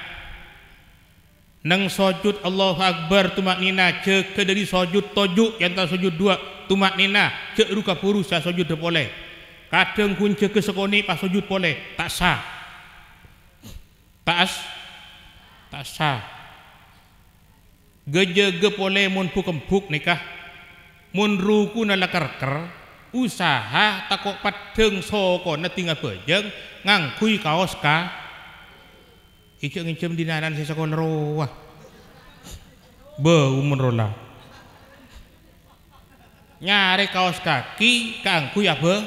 neng sujud Allahu Akbar tumak nina cek dari sujud tojuk yang tak sujud dua tumak nina cek ruka puru sa sujud boleh kadang kunci ke sekoni pas sujud boleh tak sah tak as tak sah geje ge boleh mun pukempuk nikah mun ruku nala kerker usaha takok padeng sokona tinggal bejeng ngangkui kaos ka icuk-icuk dinaran sesakon roah. Bau menrola. Nyari kaos kaki kangku ya be.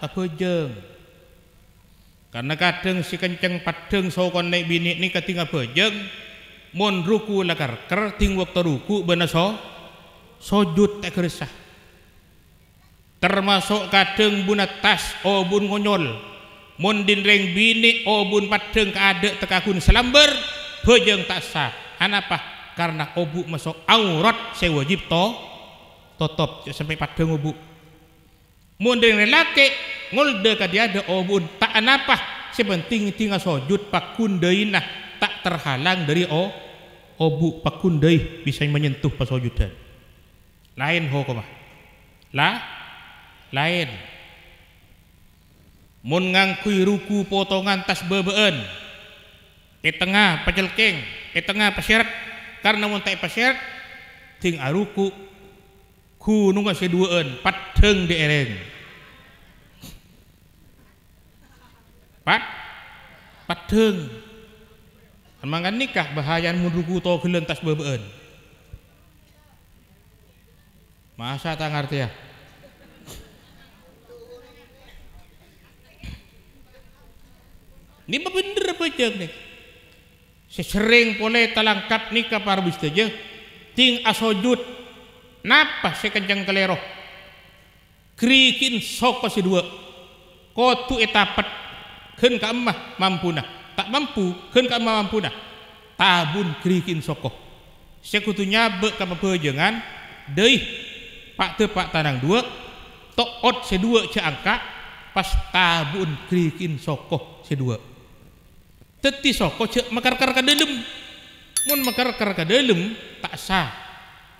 Abejeng. Karena kadang si kenceng padeng sokon naik bini ni ketinggal bejeng mun ruku lakarker ting waktu ruku bener sujud tak keresah. Termasuk kadang buna tas obun ngonyol. Mundin reng bini obun padeng keadek tekakun selamber bejeng tak sah. Anapa? Karena obuk masuk aurat sewajib to totop sampai padeng obuk. Mundin lelaki ngulde kadiade obun tak anapa? Sepenting tinggal sujud pakundainah tak terhalang dari obuk pakundaih bisa menyentuh pasujudan. Lain hukumah. Lain. Mun ngangkui ruku potongan tas bebeen di tengah pacelking di tengah pasyarat karena mun tak pasyarat ting aruku ku nunggah seduaan padeng di ereng padeng amangan nikah bahayaan mun ruku to gelen tas bebeen masa tak ngerti ya. Ini bener bejeng nih. Sesering boleh talangkap nikah parbis aja. Ting asojud. Napa sekencang keleroh. Krikin soko si dua. Kotu etapet. Ken ka emah mampuna. Tak mampu. Ken ka emah mampuna. Tabun krikin soko. Sekutunya bekam bejengan. Deih. Pak tepak tanang dua. Toot si dua ce angka. Pas tabun krikin soko si dua. Teti soko cek mekar-kar ka dalam mun mekar-kar ka dalam tak sah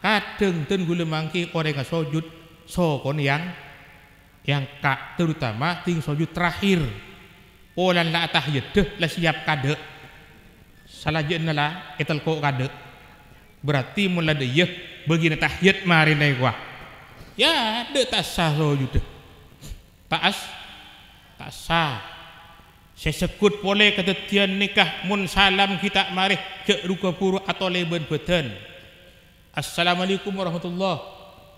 kadang ten gule mangki orang sujud sokon yang kak terutama ting sujud terakhir polan la tahiyadeh la siap kade salah jeunna la etel ko kade berarti mun la deyeh begina tahiyad mari naik wah ya de tak sah sujud tak sah. Sesekut boleh kedetian nikah mun salam kita marih cek ruka puru atau leben beten. Assalamualaikum warahmatullah.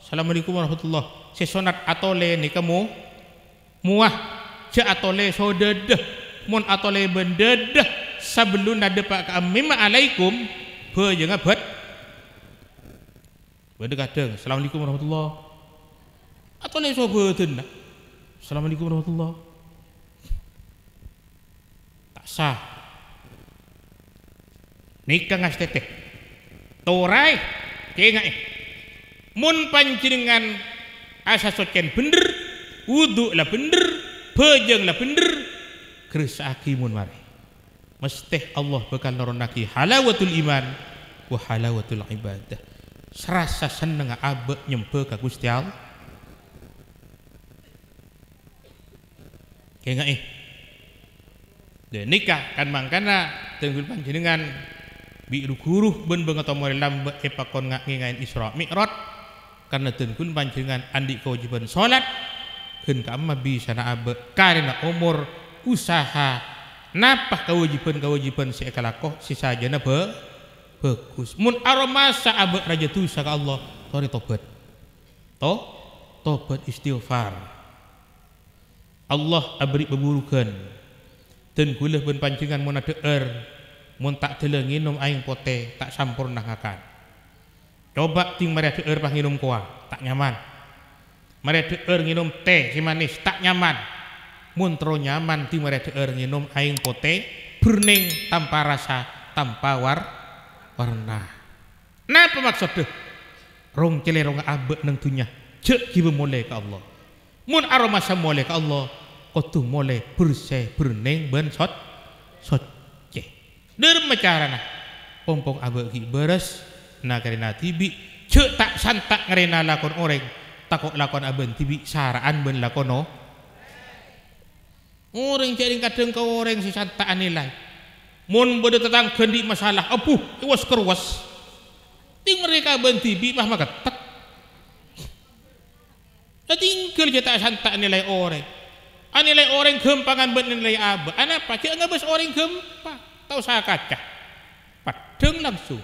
Assalamualaikum warahmatullah. Sesonat atau le nikamu muah cek atau le sodedah mun atau le bendedah sebelum nade pak amima alaikum bejenga bet. Benda kadang. Assalamualaikum warahmatullah. Atau le sobeten. Assalamualaikum warahmatullah. Sah nikah ngas teteh torai kengai mun panjenengan asa socen bener wudhu lah bener peujengna bener geus akimun mari. Mesteh Allah bakal noronaki halawatul iman wa halawatul ibadah. Serasa seneng abe nyempe ka Gusti Allah. Kengak nikah kan mangkana tenggul panjenengan biru guruh ben bengatomori lambe epakon ngain Isra Mi'raj karena tenggul panjenengan andi kewajiban salat keun ka amma bisa na abe karena umur usaha napah kewajiban-kewajiban si ekalakoh si sajana bagus mun aromasa abe raja tusa ka Allah tori tobat tobat istighfar Allah abri beburukan dan gula ben panjenengan mun adeer mun tak deleng nginum aing pote tak sampurna akan coba ting mari adeer pang nginum kuah tak nyaman mari adeer nginum teh si manis tak nyaman mun tro nyaman ting mari adeer nginum aing pote bening tanpa rasa tanpa warna napa maksud rong cile rong abek nang dunya jek dibemole ka Allah mun aroma samole ka Allah kotu mole bersih bening ben sot ceh der macarana pompong abe ki beres na karena tibi ceuk tak santak ngarena lakon oreng takok lakon aben tibi saraan ben lakono urang cering kadeng ka oreng si santaan nilai mun beudeut tetanggeun di masalah apuh iwas keruas ting mereka ben tibi mah maketek tinggal cetak santak nilai oreng anilai orang gempangan bernilai abah anapa cek ngebes orang gempa tau saya kaca padeng langsung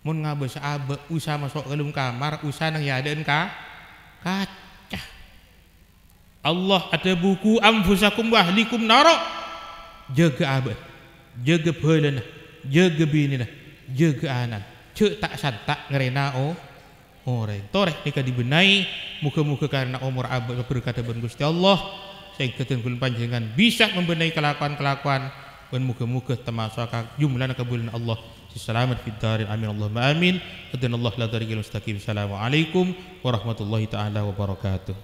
mun ngabes abah usah masuk ke dalam kamar usah nang yaden ka kaca Allah ada buku anfusakum wa ahlikum naro jaga abah jaga beuleunah jaga bininah jaga anak cek tak santak ngerena orang toreh nika dibenahi muka-muka karena umur abah berkata ben Gusti Allah sehingga kul panjenengan bisa membenahi kelakuan-kelakuan dan muka-muka termasuk jumlah kabulan Allah selamat fid darin amin Allahumma amin adinallahu la tariqil mustaqim assalamualaikum warahmatullahi taala wabarakatuh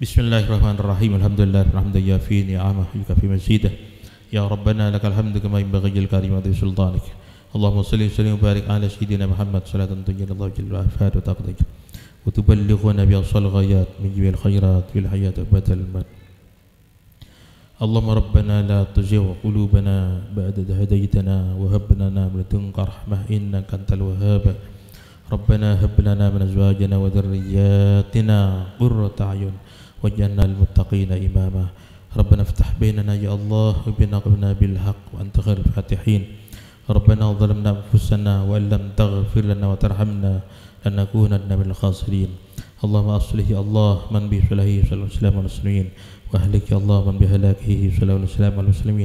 bismillahirrahmanirrahim alhamdulillah hamdan yafi ni'amah yukafi mazidah ya rabbana lakal hamdu kama yanbaghi lil karim bi sultanik Allahumma shalli wa sallim wa barik ala sayyidina Muhammad sallallahu alaihi wa sallam وتبلغنا بأقصى الغايات من جميع الخيرات في الحياة أبدا المد اللهم ربنا لا تزغ قلوبنا بعد إذ هديتنا وهب لنا من لدنك رحمة إنك أنت الوهاب ربنا هب لنا من أزواجنا وذرياتنا قرة أعين واجعلنا للمتقين إماما ربنا افتح بيننا يا الله وبين قلوبنا بالحق وأنت خير الفاتحين ربنا ظلمنا أنفسنا وإن لم تغفر لنا وترحمنا لنكونن من الخاسرين اللهم أصلح يا الله من بصلاحه صلى الله عليه وسلم وأهلك يا الله من بهلاكه صلى الله عليه وسلم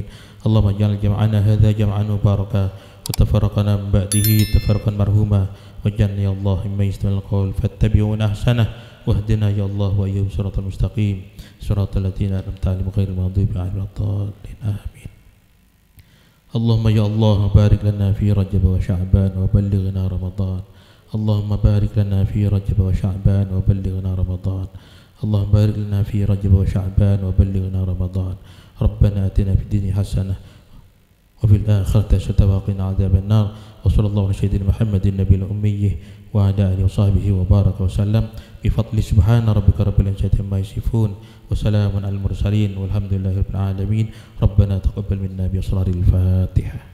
اللهم اجعل جمعنا هذا جمعا مباركا وتفرقنا من بعده تفرقا مرحوما واجعلنا يا الله ممن يستمعون القول فاتبعون أحسنه واهدنا يا الله وإياهم صراط المستقيم صراط الذين أنعمت عليهم غير المغضوب عليهم ولا الضالين آمين اللهم يا الله بارك لنا في رجب وشعبان وبلغنا رمضان اللهم بارك لنا في رجب وشعبان وبلغنا رمضان اللهم بارك لنا في رجب وشعبان وبلغنا رمضان ربنا آتنا في الدنيا حسنة وفي الآخرة حسنة وقنا عذاب النار وصلى الله على سيدنا محمد النبي الأمي وعلى آله وصحبه وبارك وسلم بفضل سبحان ربك رب العزة عما يصفون وسلام على المرسلين والحمد لله رب العالمين ربنا تقبل منا بصلاة الفاتحة